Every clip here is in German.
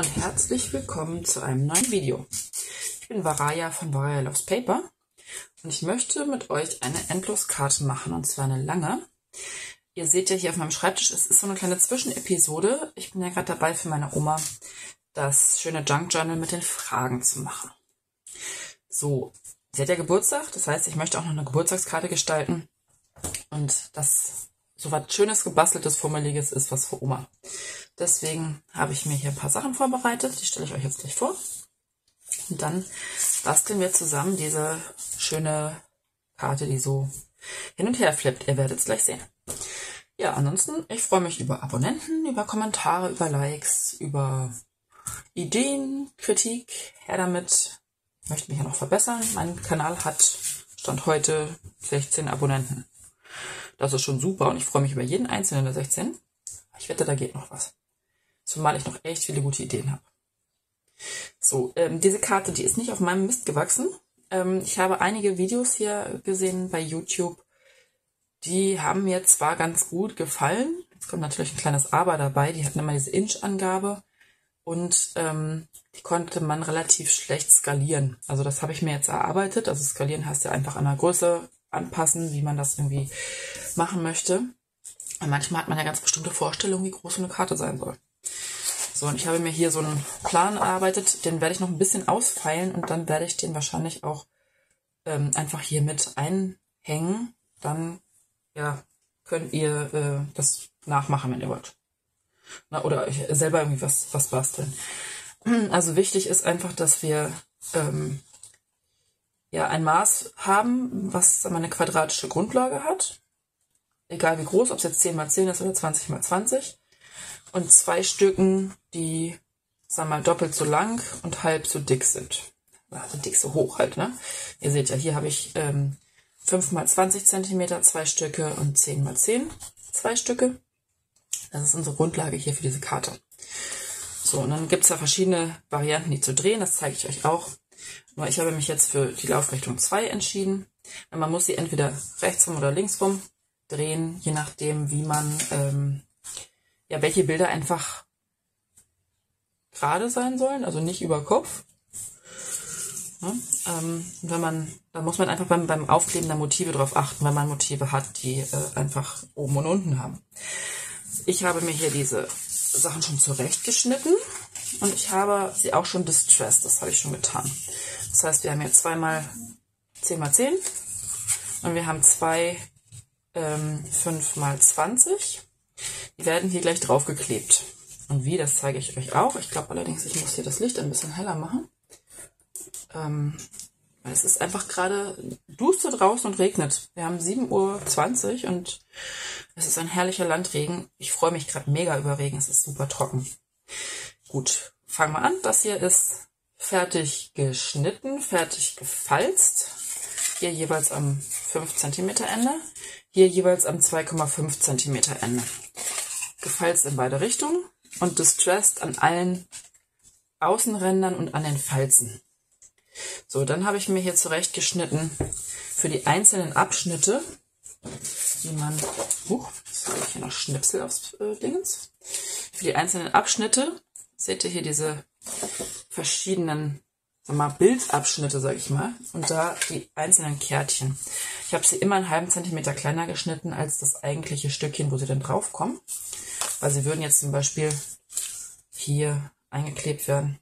und herzlich willkommen zu einem neuen Video. Ich bin Varaya von Varaya Loves Paper und ich möchte mit euch eine Endloskarte machen, und zwar eine lange. Ihr seht ja hier auf meinem Schreibtisch, es ist so eine kleine Zwischenepisode. Ich bin ja gerade dabei, für meine Oma das schöne Junk Journal mit den Fragen zu machen. So, sie hat ja Geburtstag, das heißt, ich möchte auch noch eine Geburtstagskarte gestalten und das so was Schönes, Gebasteltes, Fummeliges ist was für Oma. Deswegen habe ich mir hier ein paar Sachen vorbereitet. Die stelle ich euch jetzt gleich vor. Und dann basteln wir zusammen diese schöne Karte, die so hin und her flippt. Ihr werdet es gleich sehen. Ja, ansonsten, ich freue mich über Abonnenten, über Kommentare, über Likes, über Ideen, Kritik. Her damit. Ich möchte mich ja noch verbessern. Mein Kanal hat, Stand heute, 16 Abonnenten. Das ist schon super und ich freue mich über jeden einzelnen der 16. Ich wette, da geht noch was. Zumal ich noch echt viele gute Ideen habe. So, diese Karte, die ist nicht auf meinem Mist gewachsen. Ich habe einige Videos hier gesehen bei YouTube. Die haben mir zwar ganz gut gefallen. Jetzt kommt natürlich ein kleines Aber dabei. Die hatten immer diese Inch-Angabe und die konnte man relativ schlecht skalieren. Also das habe ich mir jetzt erarbeitet. Also skalieren heißt ja einfach an der Größe anpassen, wie man das irgendwie machen möchte. Und manchmal hat man ja ganz bestimmte Vorstellungen, wie groß so eine Karte sein soll. So, und ich habe mir hier so einen Plan erarbeitet, den werde ich noch ein bisschen ausfeilen und dann werde ich den wahrscheinlich auch einfach hier mit einhängen. Dann ja, könnt ihr das nachmachen, wenn ihr wollt. Na, oder selber irgendwie was basteln. Also wichtig ist einfach, dass wir ja, ein Maß haben, was eine quadratische Grundlage hat. Egal wie groß, ob es jetzt 10 x 10 ist oder 20 x 20. Und zwei Stücken, die, sagen wir mal, doppelt so lang und halb so dick sind. Also dick so hoch halt, ne? Ihr seht ja, hier habe ich 5 x 20 cm zwei Stücke und 10 x 10 zwei Stücke. Das ist unsere Grundlage hier für diese Karte. So, und dann gibt es da verschiedene Varianten, die zu drehen. Das zeige ich euch auch. Nur ich habe mich jetzt für die Laufrichtung 2 entschieden. Man muss sie entweder rechtsrum oder linksrum drehen, je nachdem, wie man, ja, welche Bilder einfach gerade sein sollen, also nicht über Kopf. Ja, da muss man einfach beim Aufkleben der Motive drauf achten, wenn man Motive hat, die einfach oben und unten haben. Ich habe mir hier diese Sachen schon zurechtgeschnitten. Und ich habe sie auch schon distressed, das habe ich schon getan. Das heißt, wir haben hier 2 x 10 x 10 und wir haben 2 5 x 20. Die werden hier gleich draufgeklebt. Und wie, das zeige ich euch auch. Ich glaube allerdings, ich muss hier das Licht ein bisschen heller machen. Weil es ist einfach gerade duster draußen und regnet. Wir haben 7:20 Uhr und es ist ein herrlicher Landregen. Ich freue mich gerade mega über Regen, es ist super trocken. Gut, fangen wir an. Das hier ist fertig geschnitten, fertig gefalzt. Hier jeweils am 5 cm Ende, hier jeweils am 2,5 cm Ende. Gefalzt in beide Richtungen und distressed an allen Außenrändern und an den Falzen. So, dann habe ich mir hier zurechtgeschnitten für die einzelnen Abschnitte, die man... jetzt habe ich hier noch Schnipsel aufs Dingens. Für die einzelnen Abschnitte seht ihr hier diese verschiedenen, sagen wir mal, Bildabschnitte, sage ich mal, und da die einzelnen Kärtchen. Ich habe sie immer einen halben Zentimeter kleiner geschnitten als das eigentliche Stückchen, wo sie dann draufkommen, weil sie würden jetzt zum Beispiel hier eingeklebt werden.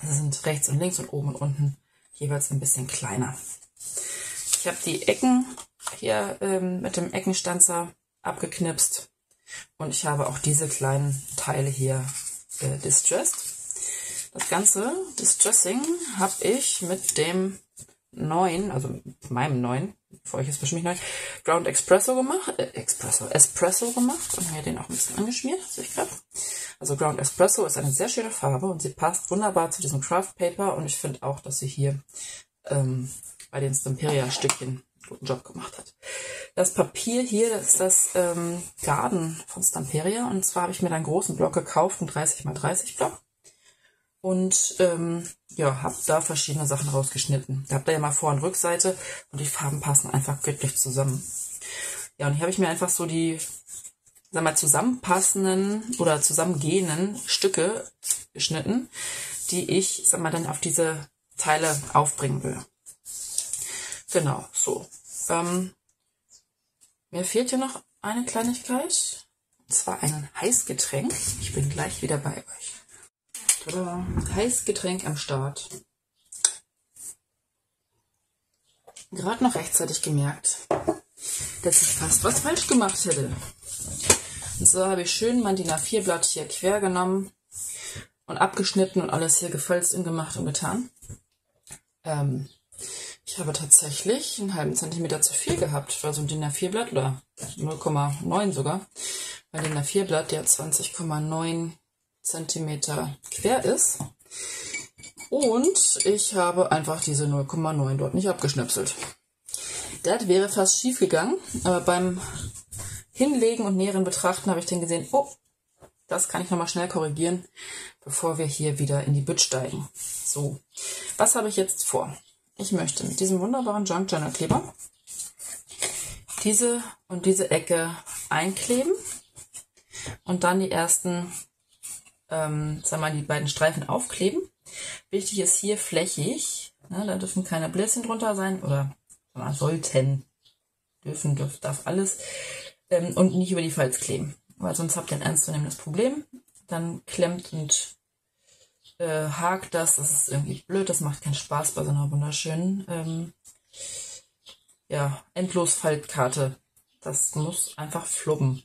Das sind rechts und links und oben und unten jeweils ein bisschen kleiner. Ich habe die Ecken hier mit dem Eckenstanzer abgeknipst und ich habe auch diese kleinen Teile hier distressed. Das ganze Distressing habe ich mit dem neuen, also mit meinem neuen, für euch ist bestimmt neu, Ground Espresso gemacht, und habe den auch ein bisschen angeschmiert, sehe ich gerade. Also Ground Espresso ist eine sehr schöne Farbe und sie passt wunderbar zu diesem Craft Paper und ich finde auch, dass sie hier bei den Stamperia Stückchen einen guten Job gemacht hat. Das Papier hier, das ist das Garden von Stamperia. Und zwar habe ich mir da einen großen Block gekauft, einen 30 x 30 Block. Und ja, habe da verschiedene Sachen rausgeschnitten. Da habt ihr ja mal Vor- und Rückseite und die Farben passen einfach göttlich zusammen. Ja, und hier habe ich mir einfach so die, sagen wir mal, zusammenpassenden oder zusammengehenden Stücke geschnitten, die ich, sag mal, dann auf diese Teile aufbringen will. Genau, so. Mir fehlt hier noch eine Kleinigkeit, und zwar ein Heißgetränk. Ich bin gleich wieder bei euch. Tada. Heißgetränk am Start. Gerade noch rechtzeitig gemerkt, dass ich fast was falsch gemacht hätte. Und so habe ich schön mein DIN A4-Blatt hier quer genommen und abgeschnitten und alles hier gefalzt und gemacht und getan. Ich habe tatsächlich einen halben Zentimeter zu viel gehabt, weil so ein DIN A4-Blatt, oder 0,9 sogar, weil DIN A4-Blatt der 20,9 Zentimeter quer ist. Und ich habe einfach diese 0,9 dort nicht abgeschnipselt. Das wäre fast schief gegangen, aber beim Hinlegen und näheren Betrachten habe ich dann gesehen, oh, das kann ich nochmal schnell korrigieren, bevor wir hier wieder in die Bütt steigen. So, was habe ich jetzt vor? Ich möchte mit diesem wunderbaren Junk Journal Kleber diese und diese Ecke einkleben und dann die ersten, die beiden Streifen aufkleben. Wichtig ist hier flächig, ne, da dürfen keine Bläschen drunter sein oder sollten, darf alles und nicht über die Falz kleben, weil sonst habt ihr ein ernstzunehmendes Problem. Dann klemmt und hakt das ist irgendwie blöd, das macht keinen Spaß bei so einer wunderschönen Endlosfaltkarte. Das muss einfach flubben.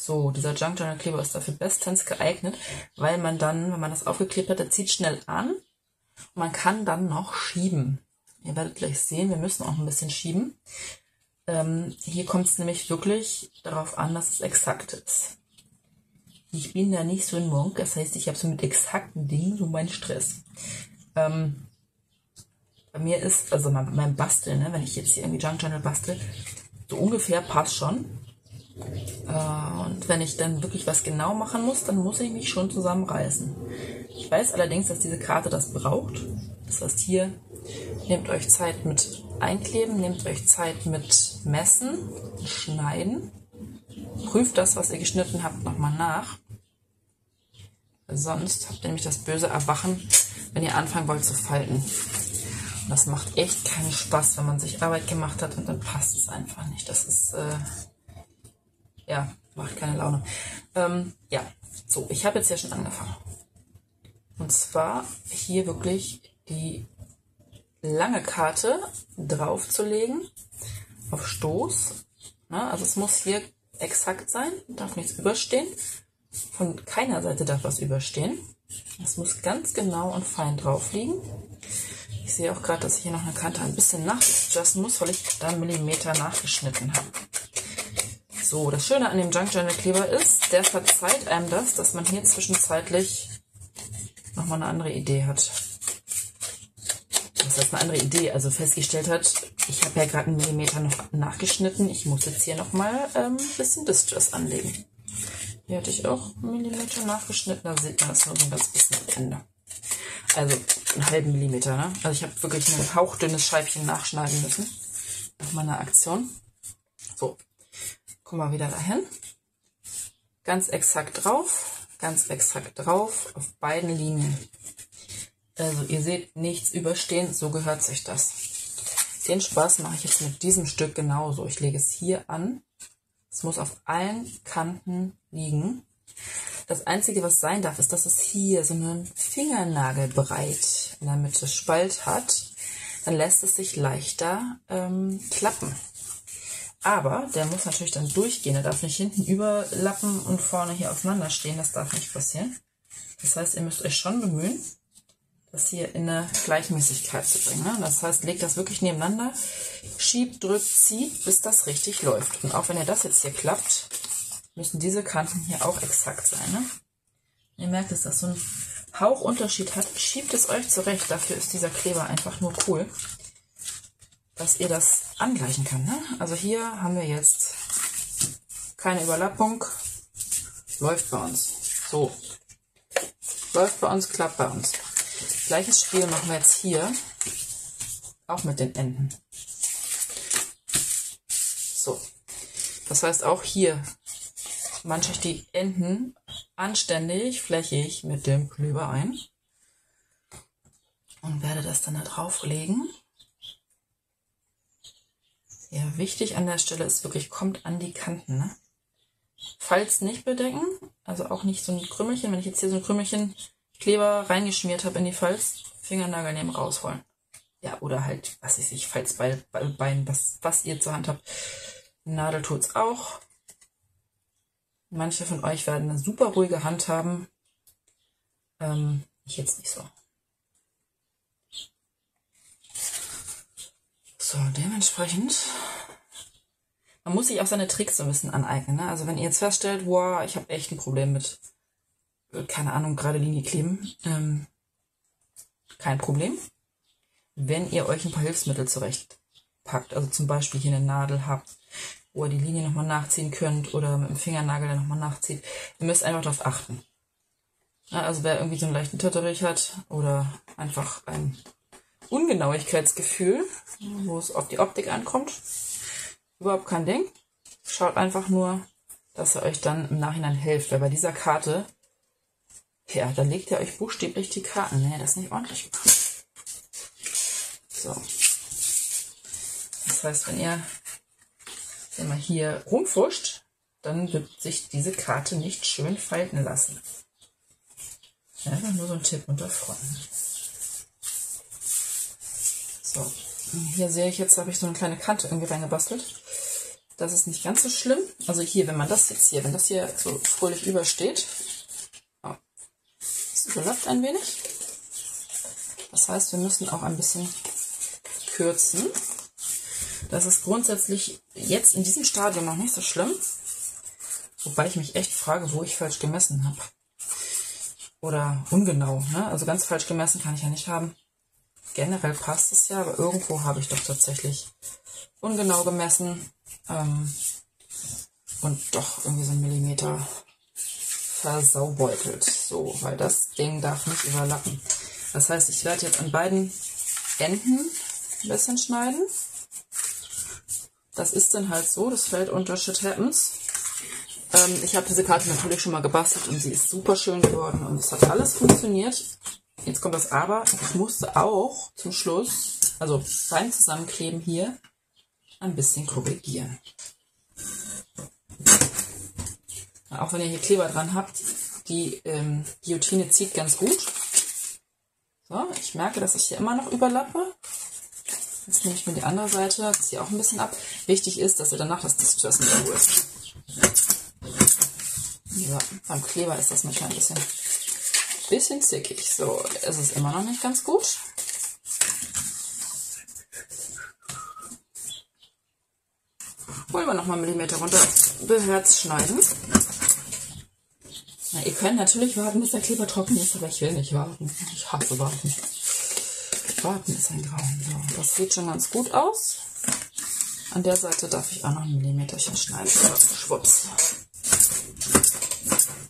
So, dieser Junk Journal Kleber ist dafür bestens geeignet, weil man dann, wenn man das aufgeklebt hat, der zieht schnell an und man kann dann noch schieben. Ihr werdet gleich sehen, wir müssen auch ein bisschen schieben. Hier kommt es nämlich wirklich darauf an, dass es exakt ist. Ich bin da nicht so ein Monk, das heißt, ich habe so mit exakten Dingen so meinen Stress. Bei mir ist, also mein Basteln, ne, wenn ich jetzt hier irgendwie Junk Journal bastel, so ungefähr passt schon. Und wenn ich dann wirklich was genau machen muss, dann muss ich mich schon zusammenreißen. Ich weiß allerdings, dass diese Karte das braucht. Das heißt, hier nehmt euch Zeit mit Einkleben, nehmt euch Zeit mit Messen, Schneiden. Prüft das, was ihr geschnitten habt, nochmal nach. Sonst habt ihr nämlich das böse Erwachen, wenn ihr anfangen wollt zu falten. Und das macht echt keinen Spaß, wenn man sich Arbeit gemacht hat und dann passt es einfach nicht. Das ist... macht keine Laune. So, ich habe jetzt ja schon angefangen. Und zwar hier wirklich die lange Karte draufzulegen auf Stoß. Na, also es muss hier exakt sein, darf nichts überstehen. Von keiner Seite darf was überstehen. Es muss ganz genau und fein drauf liegen. Ich sehe auch gerade, dass ich hier noch eine Kante ein bisschen nachjusten muss, weil ich da einen Millimeter nachgeschnitten habe. So, das Schöne an dem Junk Journal Kleber ist, der verzeiht einem das, dass man hier zwischenzeitlich nochmal eine andere Idee hat. Das heißt eine andere Idee, also festgestellt hat, ich habe ja gerade einen Millimeter noch nachgeschnitten, ich muss jetzt hier nochmal ein bisschen Distress anlegen. Hier hatte ich auch einen Millimeter nachgeschnitten, da sieht man das nur so ein ganz bisschen am Ende. Also einen halben Millimeter, ne? Also ich habe wirklich ein hauchdünnes Scheibchen nachschneiden müssen nach meiner Aktion. So. Guck mal wieder dahin. Ganz exakt drauf, auf beiden Linien. Also ihr seht, nichts überstehen, so gehört sich das. Den Spaß mache ich jetzt mit diesem Stück genauso. Ich lege es hier an. Es muss auf allen Kanten liegen. Das Einzige, was sein darf, ist, dass es hier so einen Fingernagelbreit in der Mitte Spalt hat. Dann lässt es sich leichter klappen. Aber der muss natürlich dann durchgehen, der darf nicht hinten überlappen und vorne hier auseinander stehen, das darf nicht passieren. Das heißt, ihr müsst euch schon bemühen, das hier in eine Gleichmäßigkeit zu bringen. Ne? Das heißt, legt das wirklich nebeneinander, schiebt, drückt, zieht, bis das richtig läuft. Und auch wenn ihr das jetzt hier klappt, müssen diese Kanten hier auch exakt sein. Ne? Ihr merkt, dass das so einen Hauchunterschied hat, schiebt es euch zurecht, dafür ist dieser Kleber einfach nur cool. Dass ihr das angleichen kann. Ne? Also hier haben wir jetzt keine Überlappung. Läuft bei uns. So. Läuft bei uns, klappt bei uns. Gleiches Spiel machen wir jetzt hier. Auch mit den Enden. So. Das heißt auch hier manche die Enden anständig flächig mit dem Kleber ein und werde das dann da drauf legen. Ja, wichtig an der Stelle ist wirklich, kommt an die Kanten, ne? Falls nicht bedecken, also auch nicht so ein Krümmelchen. Wenn ich jetzt hier so ein Krümmelchen Kleber reingeschmiert habe in die Falz, Fingernagel nehmen, rausholen. Ja, oder halt, was weiß ich, Falzbein, was ihr zur Hand habt. Nadel tut's auch. Manche von euch werden eine super ruhige Hand haben. Ich jetzt nicht so. So, dementsprechend. Man muss sich auch seine Tricks so ein bisschen aneignen, ne? Also wenn ihr jetzt feststellt, wow, ich habe echt ein Problem mit, keine Ahnung, gerade Linie kleben. Kein Problem. Wenn ihr euch ein paar Hilfsmittel zurechtpackt, also zum Beispiel hier eine Nadel habt, wo ihr die Linie nochmal nachziehen könnt oder mit dem Fingernagel dann nochmal nachzieht, ihr müsst einfach darauf achten. Ja, also wer irgendwie so einen leichten Tötterich hat oder einfach ein Ungenauigkeitsgefühl, wo es auf die Optik ankommt, überhaupt kein Ding. Schaut einfach nur, dass ihr euch dann im Nachhinein helft. Weil bei dieser Karte, ja, da legt ihr euch buchstäblich die Karten. Nee, das ist nicht ordentlich gemacht. So. Das heißt, wenn ihr immer hier rumfuscht, dann wird sich diese Karte nicht schön falten lassen. Einfach nur so ein Tipp unter Freunden. So. Und hier sehe ich jetzt, habe ich so eine kleine Kante irgendwie reingebastelt. Das ist nicht ganz so schlimm. Also hier, wenn man das jetzt hier, wenn das hier so fröhlich übersteht, oh, das überlappt ein wenig. Das heißt, wir müssen auch ein bisschen kürzen. Das ist grundsätzlich jetzt in diesem Stadium noch nicht so schlimm. Wobei ich mich echt frage, wo ich falsch gemessen habe. Oder ungenau, ne? Also ganz falsch gemessen kann ich ja nicht haben. Generell passt es ja, aber irgendwo habe ich doch tatsächlich ungenau gemessen und doch irgendwie so einen Millimeter versaubeutelt. So, weil das Ding darf nicht überlappen. Das heißt, ich werde jetzt an beiden Enden ein bisschen schneiden. Das ist dann halt so, das fällt unter Shit Happens. Ich habe diese Karte natürlich schon mal gebastelt und sie ist super schön geworden und es hat alles funktioniert. Jetzt kommt das Aber, ich musste auch zum Schluss, also beim Zusammenkleben hier, ein bisschen korrigieren. Auch wenn ihr hier Kleber dran habt, die Guillotine zieht ganz gut. So, ich merke, dass ich hier immer noch überlappe. Jetzt nehme ich mir die andere Seite, ziehe auch ein bisschen ab. Wichtig ist, dass ihr danach das Distress nicht erholt. Ja, beim Kleber ist das manchmal ein bisschen zickig. So, es ist immer noch nicht ganz gut. Holen wir nochmal einen Millimeter runter. Beherzt schneiden. Na, ihr könnt natürlich warten, bis der Kleber trocken ist, aber ich will nicht warten. Ich hasse warten. Warten ist ein Grauen. So, das sieht schon ganz gut aus. An der Seite darf ich auch noch ein Millimeterchen schneiden. Schwupps.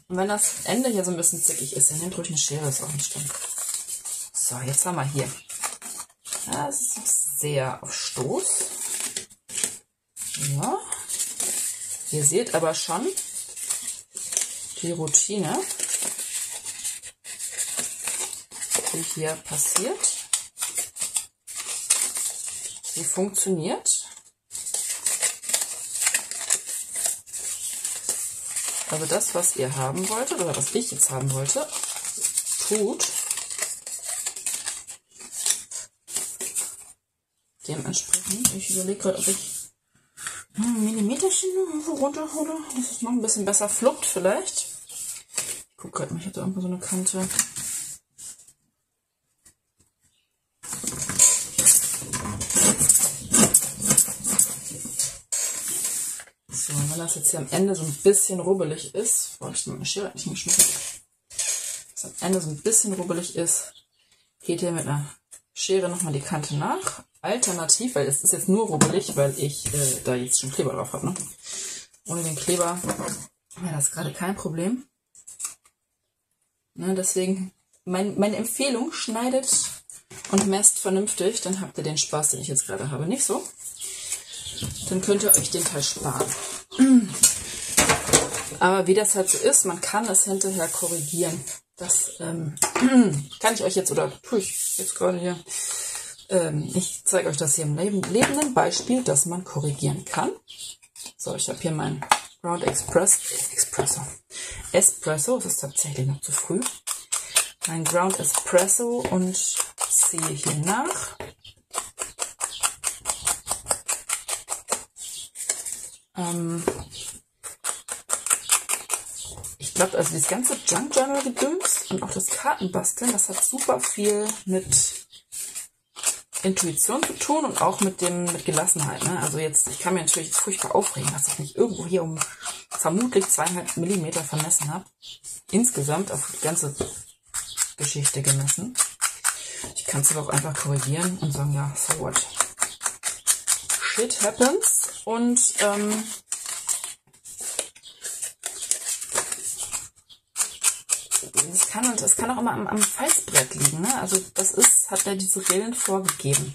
Und wenn das Ende hier so ein bisschen zickig ist, dann nehmt ruhig eine Schere, ist auch nicht schlimm. So, jetzt haben wir hier. Das ist noch sehr auf Stoß. Ja. Ihr seht aber schon die Routine, die hier passiert. Die funktioniert. Also das, was ihr haben wolltet, oder was ich jetzt haben wollte, tut dementsprechend. Ich überlege gerade, ob ich ein Millimeterchen runterhole, dass es noch ein bisschen besser fluppt vielleicht. Ich gucke gerade mal, ich habe da irgendwo so eine Kante. Dass jetzt hier am Ende so ein bisschen rubbelig ist, boah, ich habe meine Schere eigentlich nicht geschmissen. Dass am Ende so ein bisschen rubbelig ist, geht ihr mit einer Schere nochmal die Kante nach. Alternativ, weil es ist jetzt nur rubbelig, weil ich da jetzt schon Kleber drauf habe. Ne? Ohne den Kleber wäre das gerade kein Problem. Ne, deswegen, meine Empfehlung, schneidet und messt vernünftig, dann habt ihr den Spaß, den ich jetzt gerade habe, nicht so. Dann könnt ihr euch den Teil sparen. Aber wie das halt so ist, man kann das hinterher korrigieren. Das kann ich euch jetzt, oder tue ich jetzt gerade hier, ich zeige euch das hier im lebenden Beispiel, dass man korrigieren kann. So, ich habe hier meinen Ground Espresso, es ist tatsächlich noch zu früh. Mein Ground Espresso und ziehe hier nach. Ich glaube, also das ganze Junk Journal Gedöns und auch das Kartenbasteln, das hat super viel mit Intuition zu tun und auch mit Gelassenheit. Ne? Also jetzt, ich kann mir natürlich furchtbar aufregen, dass ich mich irgendwo hier um vermutlich 2,5 mm vermessen habe. Insgesamt auf die ganze Geschichte gemessen. Ich kann es aber auch einfach korrigieren und sagen, ja, so what? Shit happens. Und das kann auch immer am Falzbrett liegen. Ne? Also das ist, hat er diese Rillen vorgegeben.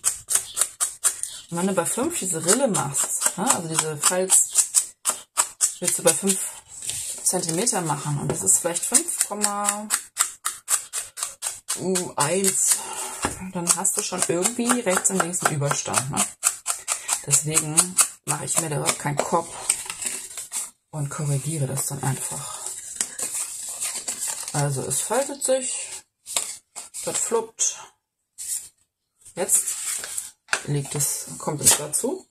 Und wenn du bei 5 diese Rille machst, ne? Also diese Falz willst du bei 5 cm machen und das ist vielleicht 5,1. Dann hast du schon irgendwie rechts und links einen Überstand. Ne? Deswegen mache ich mir da überhaupt keinen Kopf und korrigiere das dann einfach. Also es faltet sich, das fluppt. Jetzt kommt es dazu.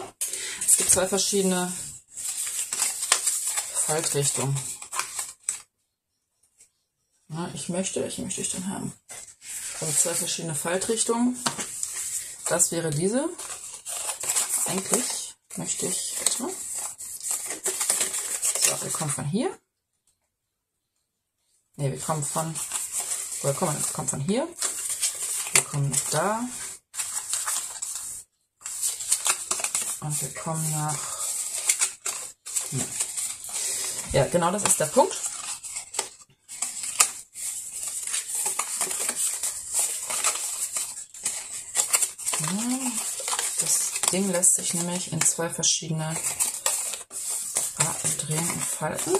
Es gibt 2 verschiedene Faltrichtungen. Na, ich möchte ich dann haben. Also 2 verschiedene Faltrichtungen. Das wäre diese. Eigentlich möchte ich. So, wir kommen von hier. Ne, wir kommen von. Woher kommen wir? Wir kommen von hier. Wir kommen nach da. Und wir kommen nach hier. Ja, genau, das ist der Punkt. Ding lässt sich nämlich in 2 verschiedene Arten drehen und falten.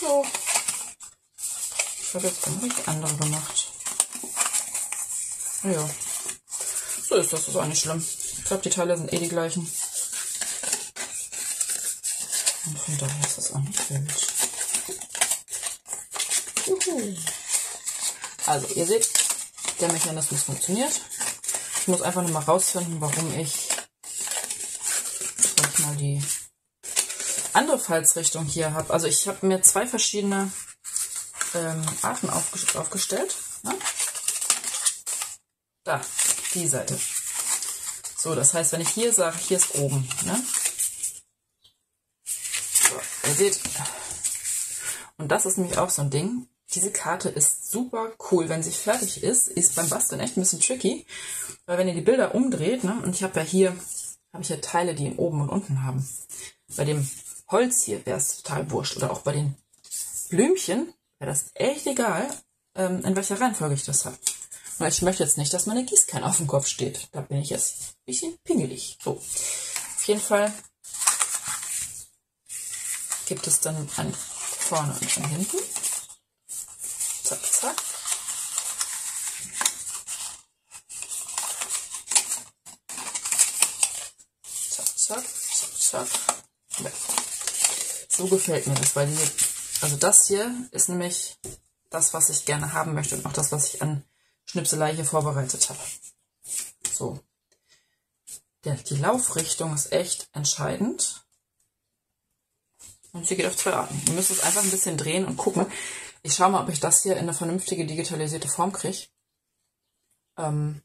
So. Ich habe jetzt irgendwie andere gemacht. Ja. So ist das, ist auch nicht schlimm. Ich glaube, die Teile sind eh die gleichen. Und von daher ist das auch nicht wild. Juhu. Also, ihr seht, der Mechanismus funktioniert. Ich muss einfach noch mal rausfinden, warum ich mal die andere Falzrichtung hier habe. Also ich habe mir 2 verschiedene Arten aufgestellt. Ne? Da, die Seite. So, das heißt, wenn ich hier sage, hier ist oben. Ne? So, ihr seht. Und das ist nämlich auch so ein Ding. Diese Karte ist super cool. Wenn sie fertig ist, ist beim Basteln echt ein bisschen tricky. Weil wenn ihr die Bilder umdreht, ne, und ich habe ja hier, Teile, die in oben und unten haben. Bei dem Holz hier wäre es total wurscht. Oder auch bei den Blümchen wäre das echt egal, in welcher Reihenfolge ich das habe. Und ich möchte jetzt nicht, dass meine Gießkanne auf dem Kopf steht. Da bin ich jetzt ein bisschen pingelig. So. Auf jeden Fall gibt es dann an vorne und an hinten. Zack, zack. Zack, zack, zack, zack. Ja. So gefällt mir das, weil die, also das hier ist nämlich das, was ich gerne haben möchte und auch das, was ich an Schnipselei hier vorbereitet habe. So. Die Laufrichtung ist echt entscheidend. Und sie geht auf 2 Arten. Ihr müsst es einfach ein bisschen drehen und gucken. Ich schaue mal, ob ich das hier in eine vernünftige digitalisierte Form kriege. Und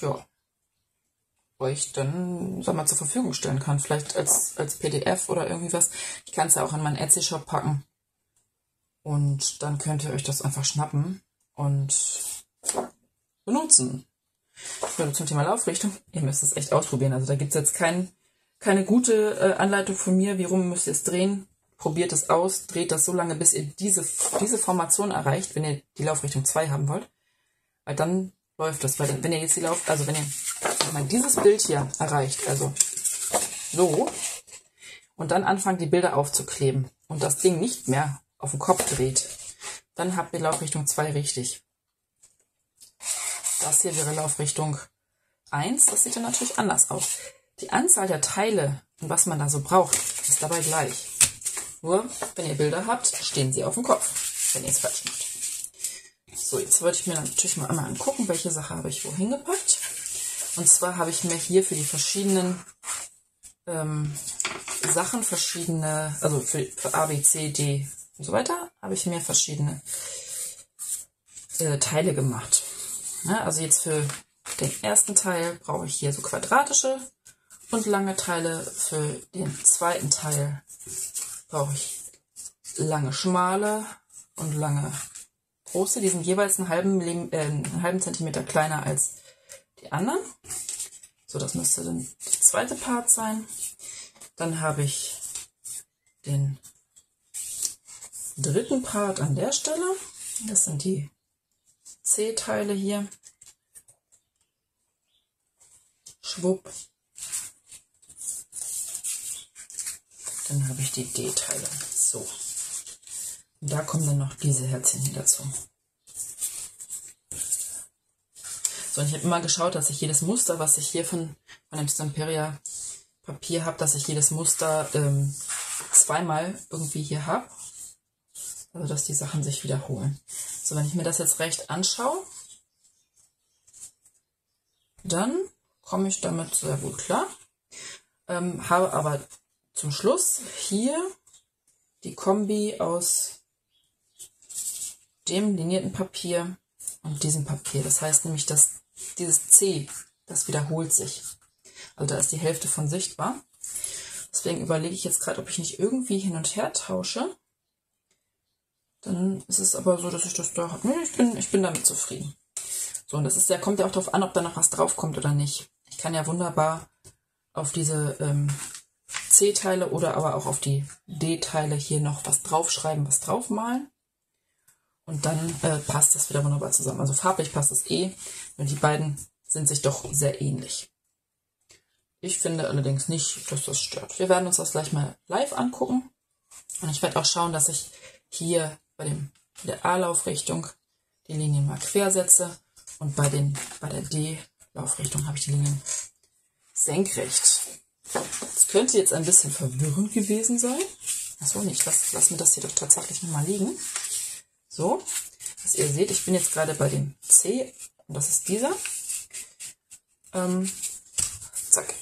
ja, euch dann, sag mal, zur Verfügung stellen kann. Vielleicht als PDF oder irgendwie was. Ich kann es ja auch in meinen Etsy-Shop packen. Und dann könnt ihr euch das einfach schnappen und benutzen. Also zum Thema Laufrichtung, ihr müsst es echt ausprobieren. Also da gibt es jetzt keine gute Anleitung von mir, wie rum müsst ihr es drehen. Probiert es aus, dreht das so lange, bis ihr diese Formation erreicht, wenn ihr die Laufrichtung 2 haben wollt. Weil dann läuft das. Weil wenn ihr jetzt wenn ihr dieses Bild hier erreicht, also so, und dann anfangen, die Bilder aufzukleben und das Ding nicht mehr auf den Kopf dreht, dann habt ihr Laufrichtung 2 richtig. Das hier wäre Laufrichtung 1, das sieht dann natürlich anders aus. Die Anzahl der Teile und was man da so braucht, ist dabei gleich. Nur, wenn ihr Bilder habt, stehen sie auf dem Kopf, wenn ihr es falsch macht. So, jetzt wollte ich mir natürlich mal einmal angucken, welche Sache habe ich wohin gepackt. Und zwar habe ich mir hier für die verschiedenen Sachen verschiedene, also für A, B, C, D und so weiter, habe ich mir verschiedene Teile gemacht. Ja, also jetzt für den ersten Teil brauche ich hier so quadratische und lange Teile. Für den zweiten Teil brauche ich lange schmale und lange große. Die sind jeweils einen halben Zentimeter kleiner als die anderen. So, das müsste dann der zweite Part sein. Dann habe ich den dritten Part an der Stelle. Das sind die C-Teile hier. Schwupp. Dann habe ich die D-Teile. So. Und da kommen dann noch diese Herzchen hier dazu. So, und ich habe immer geschaut, dass ich jedes Muster, was ich hier von dem Stamperia Papier habe, dass ich jedes Muster zweimal irgendwie hier habe. Also, dass die Sachen sich wiederholen. So, wenn ich mir das jetzt recht anschaue, dann komme ich damit sehr gut klar. Habe aber zum Schluss hier die Kombi aus dem linierten Papier und diesem Papier. Das heißt nämlich, dass dieses C, das wiederholt sich. Also da ist die Hälfte von sichtbar. Deswegen überlege ich jetzt gerade, ob ich nicht irgendwie hin und her tausche. Dann ist es aber so, dass ich das da habe. Nee, ich bin damit zufrieden. So, und das ist ja, kommt ja auch darauf an, ob da noch was drauf kommt oder nicht. Ich kann ja wunderbar auf diese C-Teile oder aber auch auf die D-Teile hier noch was draufschreiben, was draufmalen. Und dann passt das wieder wunderbar zusammen. Also farblich passt das eh. Und die beiden sind sich doch sehr ähnlich. Ich finde allerdings nicht, dass das stört. Wir werden uns das gleich mal live angucken. Und ich werde auch schauen, dass ich hier bei der A-Laufrichtung die Linien mal quer setze. Und bei der D-Laufrichtung habe ich die Linien senkrecht. Das könnte jetzt ein bisschen verwirrend gewesen sein. Achso, nicht. Lass mir das hier doch tatsächlich nochmal liegen. So, dass ihr seht, ich bin jetzt gerade bei dem C. Und das ist dieser. Zack.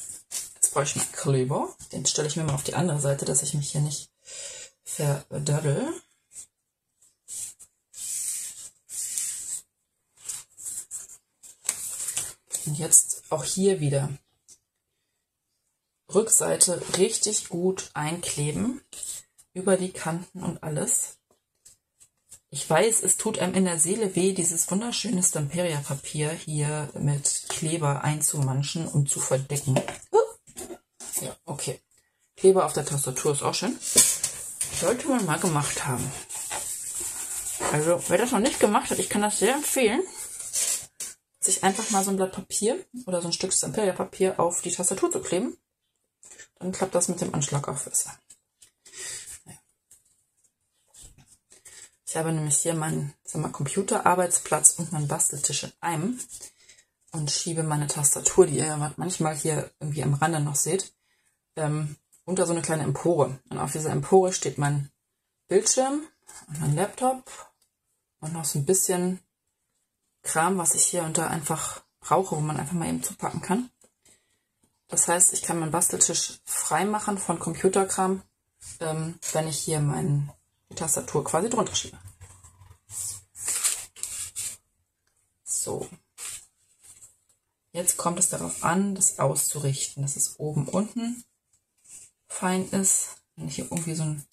Jetzt brauche ich meinen Kleber. Den stelle ich mir mal auf die andere Seite, dass ich mich hier nicht verdaddel. Und jetzt auch hier wieder Rückseite richtig gut einkleben, über die Kanten und alles. Ich weiß, es tut einem in der Seele weh, dieses wunderschöne Stamperia-Papier hier mit Kleber einzumanschen und zu verdecken. Ja, okay. Kleber auf der Tastatur ist auch schön. Sollte man mal gemacht haben. Also, wer das noch nicht gemacht hat, ich kann das sehr empfehlen, sich einfach mal so ein Blatt Papier oder so ein Stück Stamperia-Papier auf die Tastatur zu kleben. Dann klappt das mit dem Anschlag auch besser. Ich habe nämlich hier meinen Computerarbeitsplatz und meinen Basteltisch in einem und schiebe meine Tastatur, die ihr manchmal hier irgendwie am Rande noch seht, unter so eine kleine Empore. Und auf dieser Empore steht mein Bildschirm und mein Laptop und noch so ein bisschen Kram, was ich hier und da einfach brauche, wo man einfach mal eben zupacken kann. Das heißt, ich kann meinen Basteltisch frei machen von Computerkram, wenn ich hier meine Tastatur quasi drunter schiebe. So. Jetzt kommt es darauf an, das auszurichten, dass es oben unten fein ist. Wenn hier irgendwie so ein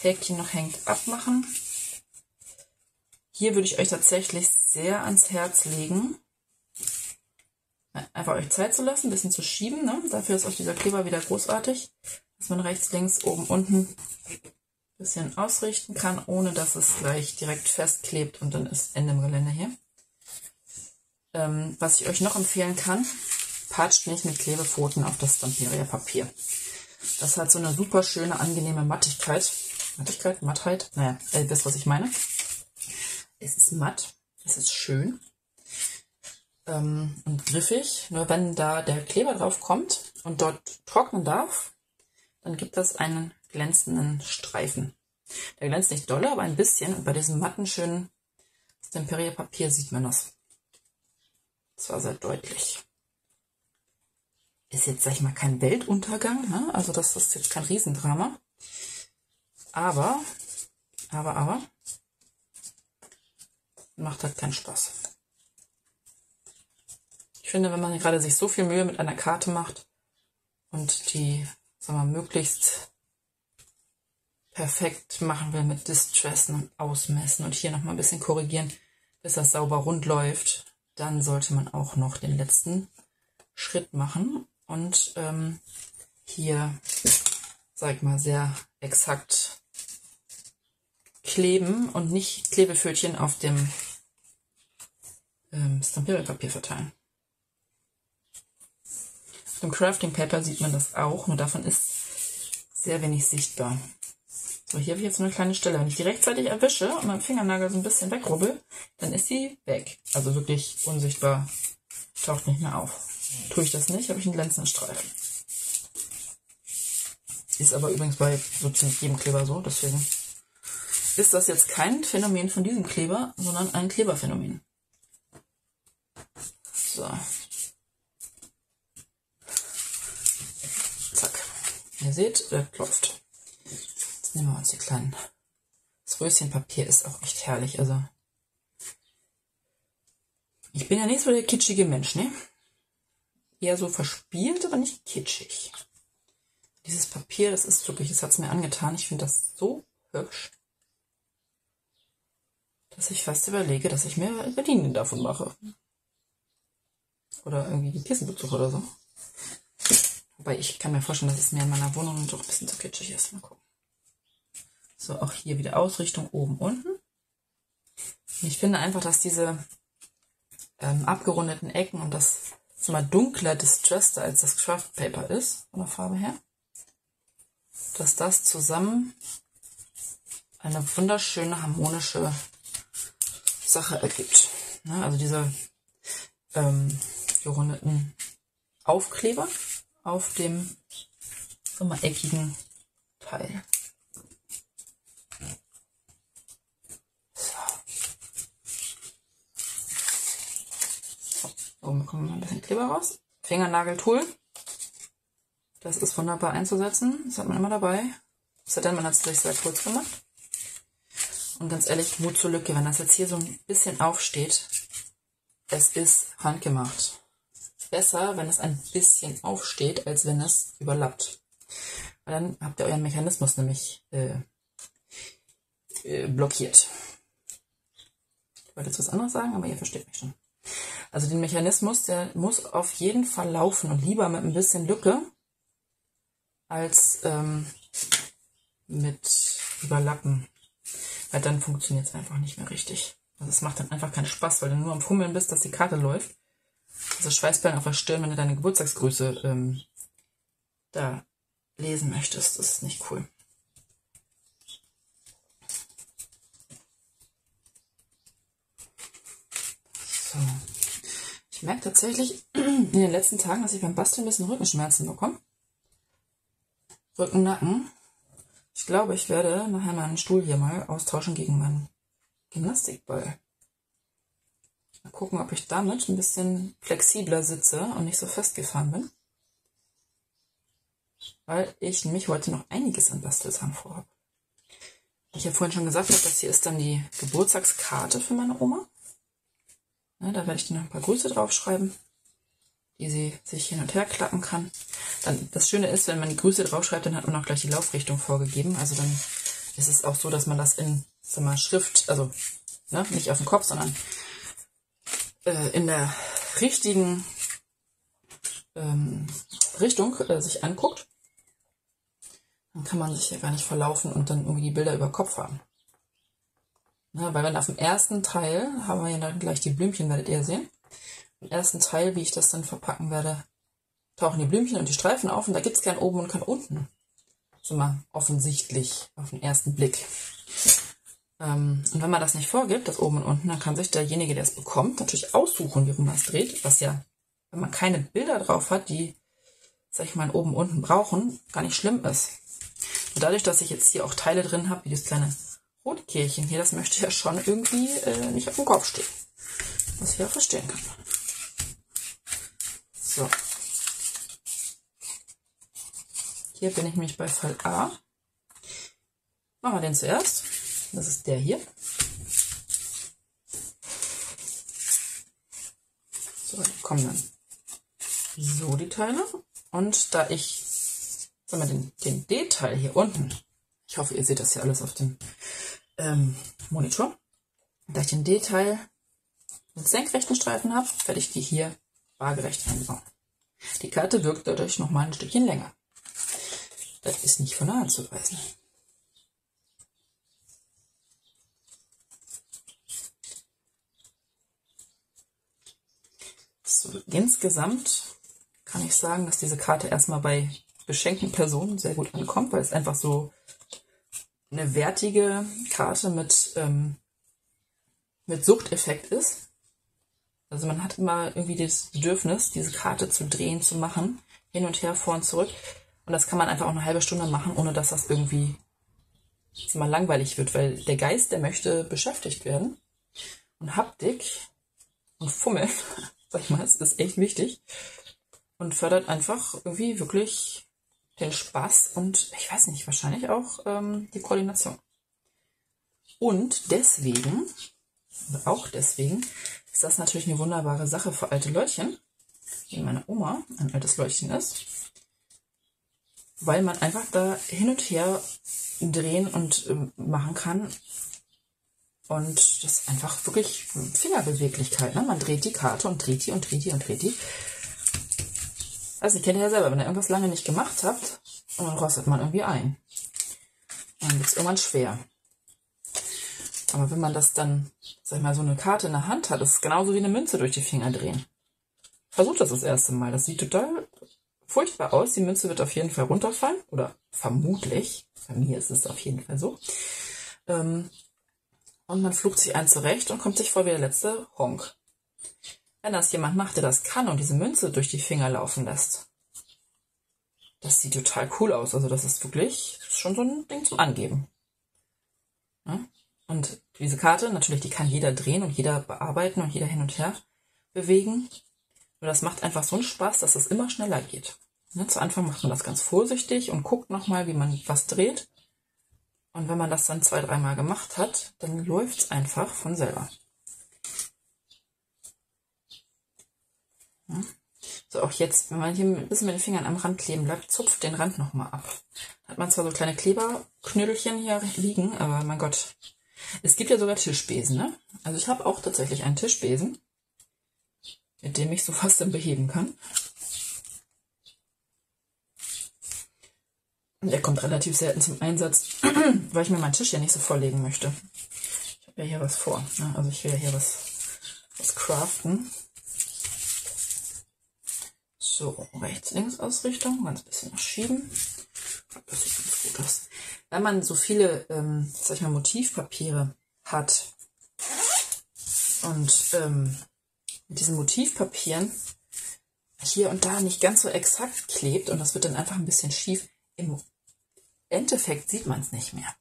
Häkchen noch hängt, abmachen. Hier würde ich euch tatsächlich sehr ans Herz legen, einfach euch Zeit zu lassen, ein bisschen zu schieben. Ne? Dafür ist auch dieser Kleber wieder großartig, dass man rechts, links, oben, unten ein bisschen ausrichten kann, ohne dass es gleich direkt festklebt und dann ist Ende im Gelände hier. Was ich euch noch empfehlen kann, patscht nicht mit Klebepfoten auf das Stamperia-Papier. Das hat so eine super schöne, angenehme Mattigkeit. Mattigkeit? Mattheit? Naja, das, was ich meine. Es ist matt, es ist schön und griffig. Nur wenn da der Kleber drauf kommt und dort trocknen darf, dann gibt es einen glänzenden Streifen. Der glänzt nicht doll, aber ein bisschen. Und bei diesem matten, schönen Stamperia-Papier sieht man das. Das war sehr deutlich. Ist jetzt, sag ich mal, kein Weltuntergang, ne? Also das ist jetzt kein Riesendrama. Aber, macht halt keinen Spaß. Ich finde, wenn man gerade sich so viel Mühe mit einer Karte macht und die, sagen wir mal, möglichst perfekt machen will mit Distressen und Ausmessen und hier nochmal ein bisschen korrigieren, bis das sauber rund läuft, dann sollte man auch noch den letzten Schritt machen und hier, sag ich mal, sehr exakt kleben und nicht Klebefötchen auf dem Stampierpapier verteilen. Auf dem Crafting Paper sieht man das auch, nur davon ist sehr wenig sichtbar. So, hier habe ich jetzt eine kleine Stelle. Wenn ich die rechtzeitig erwische und meinen Fingernagel so ein bisschen wegrubbel, dann ist sie weg. Also wirklich unsichtbar, taucht nicht mehr auf. Tue ich das nicht, habe ich einen glänzenden Streifen. Ist aber übrigens bei so ziemlich jedem Kleber so, deswegen ist das jetzt kein Phänomen von diesem Kleber, sondern ein Kleberphänomen. So. Zack. Ihr seht, das läuft. Jetzt nehmen wir uns die kleinen. Das Röschenpapier ist auch echt herrlich. Also ich bin ja nicht so der kitschige Mensch, ne? Eher so verspielt, aber nicht kitschig. Dieses Papier, das ist wirklich, das hat es mir angetan. Ich finde das so hübsch, dass ich fast überlege, dass ich mir Gardinen davon mache. Oder irgendwie Kissenbezug oder so. Wobei ich kann mir vorstellen, dass es mir in meiner Wohnung doch ein bisschen zu kitschig ist. Mal gucken. So, auch hier wieder Ausrichtung oben, unten. Und ich finde einfach, dass diese abgerundeten Ecken und das ist immer dunkler Distressed als das Craft Paper ist, von der Farbe her, dass das zusammen eine wunderschöne, harmonische Sache ergibt. Ne? Also diese gerundeten Aufkleber auf dem so mal eckigen Teil. So, bekommen wir ein bisschen Kleber raus. Fingernageltool. Das ist wunderbar einzusetzen. Das hat man immer dabei. Das hat dann, man hat es gleich sehr kurz gemacht. Und ganz ehrlich, Mut zur Lücke. Wenn das jetzt hier so ein bisschen aufsteht, es ist handgemacht. Besser, wenn es ein bisschen aufsteht, als wenn es überlappt. Weil dann habt ihr euren Mechanismus nämlich blockiert. Ich wollte jetzt was anderes sagen, aber ihr versteht mich schon. Also den Mechanismus, der muss auf jeden Fall laufen und lieber mit ein bisschen Lücke als mit Überlappen, weil dann funktioniert es einfach nicht mehr richtig. Also es macht dann einfach keinen Spaß, weil du nur am Fummeln bist, dass die Karte läuft. Also Schweißperlen auf der Stirn, wenn du deine Geburtstagsgrüße da lesen möchtest, das ist nicht cool. So. Ich merke tatsächlich in den letzten Tagen, dass ich beim Basteln ein bisschen Rückenschmerzen bekomme. Rücken, Nacken. Ich glaube, ich werde nachher meinen Stuhl hier mal austauschen gegen meinen Gymnastikball. Mal gucken, ob ich damit ein bisschen flexibler sitze und nicht so festgefahren bin. Weil ich nämlich heute noch einiges an Bastelsachen vorhabe. Ich ja vorhin schon gesagt habe, das hier ist dann die Geburtstagskarte für meine Oma. Da werde ich dann noch ein paar Grüße draufschreiben, die sie sich hin und her klappen kann. Dann, das Schöne ist, wenn man die Grüße draufschreibt, dann hat man auch gleich die Laufrichtung vorgegeben. Also dann ist es auch so, dass man das in, sagen wir mal, Schrift, also ne, nicht auf den Kopf, sondern in der richtigen Richtung sich anguckt. Dann kann man sich ja gar nicht verlaufen und dann irgendwie die Bilder über Kopf haben. Na, weil dann auf dem ersten Teil haben wir ja dann gleich die Blümchen, werdet ihr sehen. Im ersten Teil, wie ich das dann verpacken werde, tauchen die Blümchen und die Streifen auf und da gibt es kein oben und kein unten. So mal offensichtlich auf den ersten Blick. Und wenn man das nicht vorgibt, das oben und unten, dann kann sich derjenige, der es bekommt, natürlich aussuchen, wie rum man es dreht, was ja, wenn man keine Bilder drauf hat, die, sag ich mal, oben und unten brauchen, gar nicht schlimm ist. Und dadurch, dass ich jetzt hier auch Teile drin habe, wie das kleine Rotkehlchen hier, das möchte ich ja schon irgendwie nicht auf dem Kopf stehen. Was ich ja verstehen kann. So. Hier bin ich nämlich bei Fall A. Machen wir den zuerst. Das ist der hier. So, da kommen dann so die Teile. Und da ich sagen wir, den D-Teil hier unten, ich hoffe, ihr seht das hier alles auf dem Monitor, da ich den D-Teil mit senkrechten Streifen habe, werde ich die hier waagerecht einbauen. Die Karte wirkt dadurch nochmal ein Stückchen länger. Das ist nicht von der Hand zu weisen. So, insgesamt kann ich sagen, dass diese Karte erstmal bei beschenkten Personen sehr gut ankommt, weil es einfach so eine wertige Karte mit Suchteffekt ist. Also man hat immer irgendwie das Bedürfnis, diese Karte zu drehen, zu machen, hin und her, vor und zurück. Und das kann man einfach auch eine halbe Stunde machen, ohne dass das irgendwie mal langweilig wird, weil der Geist, der möchte beschäftigt werden. Und Haptik und Fummel, sag ich mal, das ist echt wichtig. Und fördert einfach irgendwie wirklich den Spaß und, ich weiß nicht, wahrscheinlich auch die Koordination. Und deswegen, oder auch deswegen, ist das natürlich eine wunderbare Sache für alte Leutchen, wie meine Oma ein altes Leutchen ist, weil man einfach da hin und her drehen und machen kann. Und das ist einfach wirklich Fingerbeweglichkeit. Ne? Man dreht die Karte und dreht die und dreht die und dreht die. Also ihr kennt ja selber, wenn ihr irgendwas lange nicht gemacht habt, und dann rostet man irgendwie ein. Dann wird es irgendwann schwer. Aber wenn man das dann, sag ich mal, so eine Karte in der Hand hat, ist es genauso wie eine Münze durch die Finger drehen. Versucht das erste Mal. Das sieht total furchtbar aus. Die Münze wird auf jeden Fall runterfallen. Oder vermutlich. Bei mir ist es auf jeden Fall so. Und man flucht sich einen zurecht und kommt sich vor wie der letzte Honk. Wenn das jemand macht, der das kann und diese Münze durch die Finger laufen lässt, das sieht total cool aus. Also das ist wirklich schon so ein Ding zum Angeben. Ja? Und diese Karte, natürlich, die kann jeder drehen und jeder bearbeiten und jeder hin und her bewegen. Und das macht einfach so einen Spaß, dass es immer schneller geht. Ne? Zu Anfang macht man das ganz vorsichtig und guckt nochmal, wie man was dreht. Und wenn man das dann 2-3 Mal gemacht hat, dann läuft es einfach von selber. So, auch jetzt, wenn man hier ein bisschen mit den Fingern am Rand kleben bleibt, zupft den Rand nochmal ab. Hat man zwar so kleine Kleberknödelchen hier liegen, aber mein Gott. Es gibt ja sogar Tischbesen, ne? Also ich habe auch tatsächlich einen Tischbesen, mit dem ich so fast dann beheben kann. Und der kommt relativ selten zum Einsatz, weil ich mir meinen Tisch ja nicht so vorlegen möchte. Ich habe ja hier was vor, ne? Also ich will ja hier was craften. So, Rechts-Links-Ausrichtung, ganz bisschen schieben. Das sieht ganz gut aus. Wenn man so viele, sag ich mal, Motivpapiere hat und mit diesen Motivpapieren hier und da nicht ganz so exakt klebt und das wird dann einfach ein bisschen schief, im Endeffekt sieht man es nicht mehr.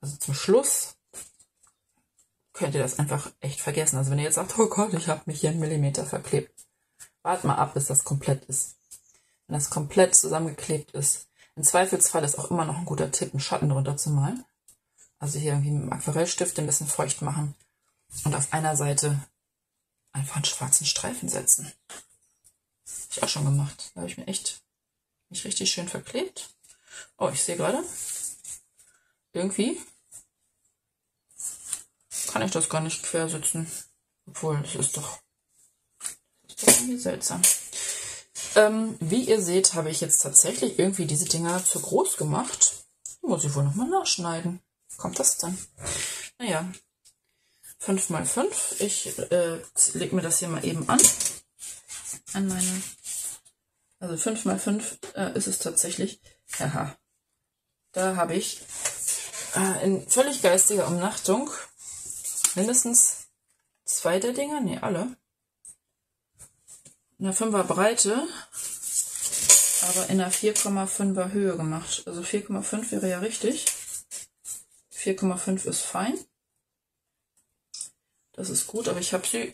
Also zum Schluss könnt ihr das einfach echt vergessen. Also wenn ihr jetzt sagt, oh Gott, ich habe mich hier 1 Millimeter verklebt. Wart mal ab, bis das komplett ist. Wenn das komplett zusammengeklebt ist, im Zweifelsfall ist auch immer noch ein guter Tipp, einen Schatten drunter zu malen. Also hier irgendwie mit dem Aquarellstift ein bisschen feucht machen und auf einer Seite einfach einen schwarzen Streifen setzen. Habe ich auch schon gemacht. Da habe ich mir echt mich richtig schön verklebt. Oh, ich sehe gerade, irgendwie kann ich das gar nicht quer sitzen. Obwohl, das ist doch... irgendwie seltsam. Wie ihr seht, habe ich jetzt tatsächlich irgendwie diese Dinger zu groß gemacht. Muss ich wohl nochmal nachschneiden. Kommt das dann? Naja, 5x5. Ich lege mir das hier mal eben an meine Also 5 mal 5 ist es tatsächlich. Aha. Da habe ich in völlig geistiger Umnachtung mindestens zwei der Dinger, ne, alle. In der 5er Breite, aber in der 4,5er Höhe gemacht. Also 4,5 wäre ja richtig. 4,5 ist fein. Das ist gut, aber ich habe sie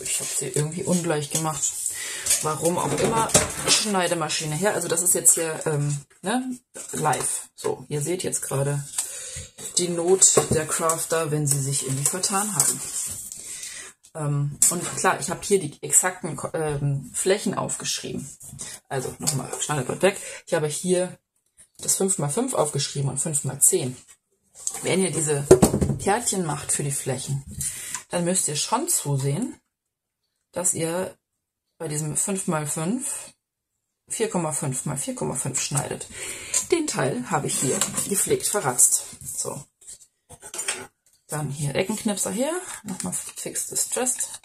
irgendwie ungleich gemacht. Warum auch immer. Schneidemaschine her. Also das ist jetzt hier ne, live. So, ihr seht jetzt gerade die Not der Crafter, wenn sie sich irgendwie vertan haben. Und klar, ich habe hier die exakten Flächen aufgeschrieben. Also nochmal, Standardblatt weg. Ich habe hier das 5x5 aufgeschrieben und 5x10. Wenn ihr diese Kärtchen macht für die Flächen, dann müsst ihr schon zusehen, dass ihr bei diesem 5x5 4,5 mal 4,5 schneidet. Den Teil habe ich hier gepflegt verratzt. So. Dann hier Eckenknipser her, nochmal fix distressed.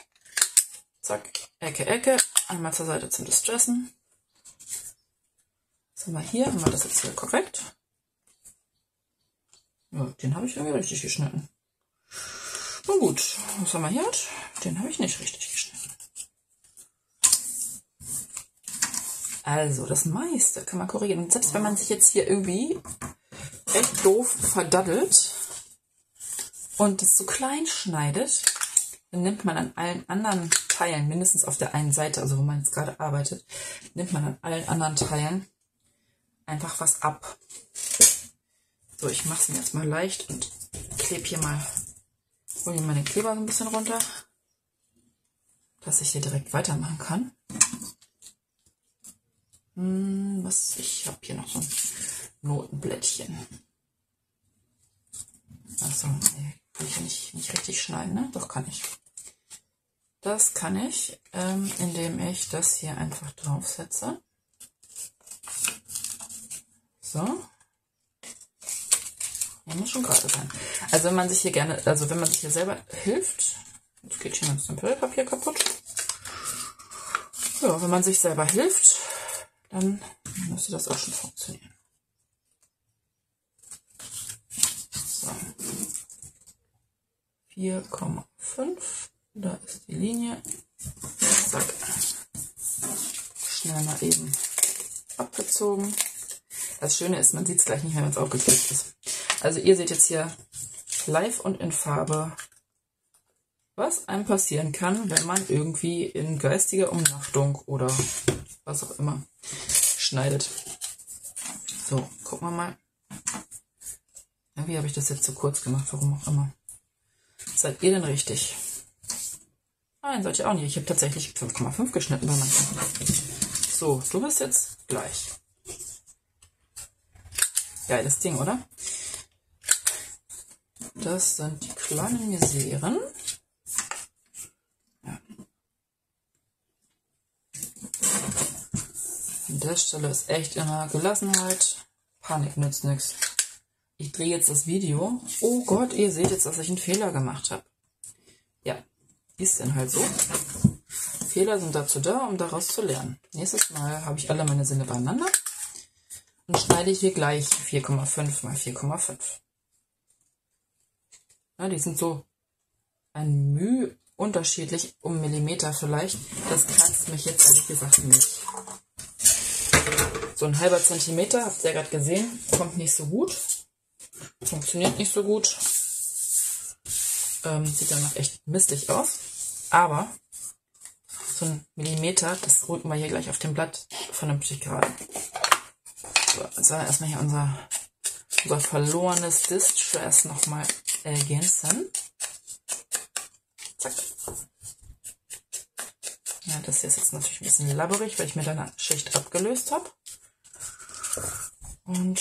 Zack, Ecke, Ecke, einmal zur Seite zum Distressen. Was haben wir hier? Haben wir das jetzt hier korrekt? Ja, den habe ich irgendwie richtig geschnitten. Na gut, was haben wir hier? Den habe ich nicht richtig geschnitten. Also, das meiste kann man korrigieren. Und selbst wenn man sich jetzt hier irgendwie echt doof verdaddelt und es so klein schneidet, dann nimmt man an allen anderen Teilen, mindestens auf der einen Seite, also wo man jetzt gerade arbeitet, nimmt man an allen anderen Teilen einfach was ab. So, ich mache es mir jetzt mal leicht und klebe hier mal, hole mir mal den Kleber so ein bisschen runter, dass ich hier direkt weitermachen kann. Ich habe hier noch so ein Notenblättchen. Achso, nee, kann ich nicht richtig schneiden, ne? Doch, kann ich. Das kann ich, indem ich das hier einfach draufsetze. So. Ja, muss schon gerade sein. Also wenn man sich hier gerne, also wenn man sich hier selber hilft, jetzt geht hier mein Stamperierpapier kaputt. So, wenn man sich selber hilft, dann müsste das auch schon funktionieren. So. 4,5. Da ist die Linie. Zack. Schnell mal eben abgezogen. Das Schöne ist, man sieht es gleich nicht mehr, wenn es aufgeklebt ist. Also ihr seht jetzt hier live und in Farbe, was einem passieren kann, wenn man irgendwie in geistiger Umnachtung oder was auch immer schneidet. So, gucken wir mal. Irgendwie habe ich das jetzt zu kurz gemacht, warum auch immer. Seid ihr denn richtig? Nein, seid ihr auch nicht. Ich habe tatsächlich 5,5 geschnitten bei manchen. So, du bist jetzt gleich. Geiles Ding, oder? Das sind die kleinen Miseren. Ja. An der Stelle ist echt immer Gelassenheit. Panik nützt nichts. Ich drehe jetzt das Video. Oh Gott, ihr seht jetzt, dass ich einen Fehler gemacht habe. Ja, ist dann halt so. Fehler sind dazu da, um daraus zu lernen. Nächstes Mal habe ich alle meine Sinne beieinander. Und schneide ich hier gleich 4,5 mal 4,5. Ja, die sind so ein Müh unterschiedlich, um Millimeter vielleicht. Das kratzt mich jetzt ehrlich gesagt nicht. So ein halber Zentimeter, habt ihr ja gerade gesehen, kommt nicht so gut. Funktioniert nicht so gut. Sieht danach echt mistig aus. Aber so ein Millimeter, das rücken wir hier gleich auf dem Blatt vernünftig gerade. Jetzt werden wir erstmal hier unser verlorenes Distress nochmal ergänzen. Zack. Ja, das hier ist jetzt natürlich ein bisschen labberig, weil ich mir da eine Schicht abgelöst habe. Und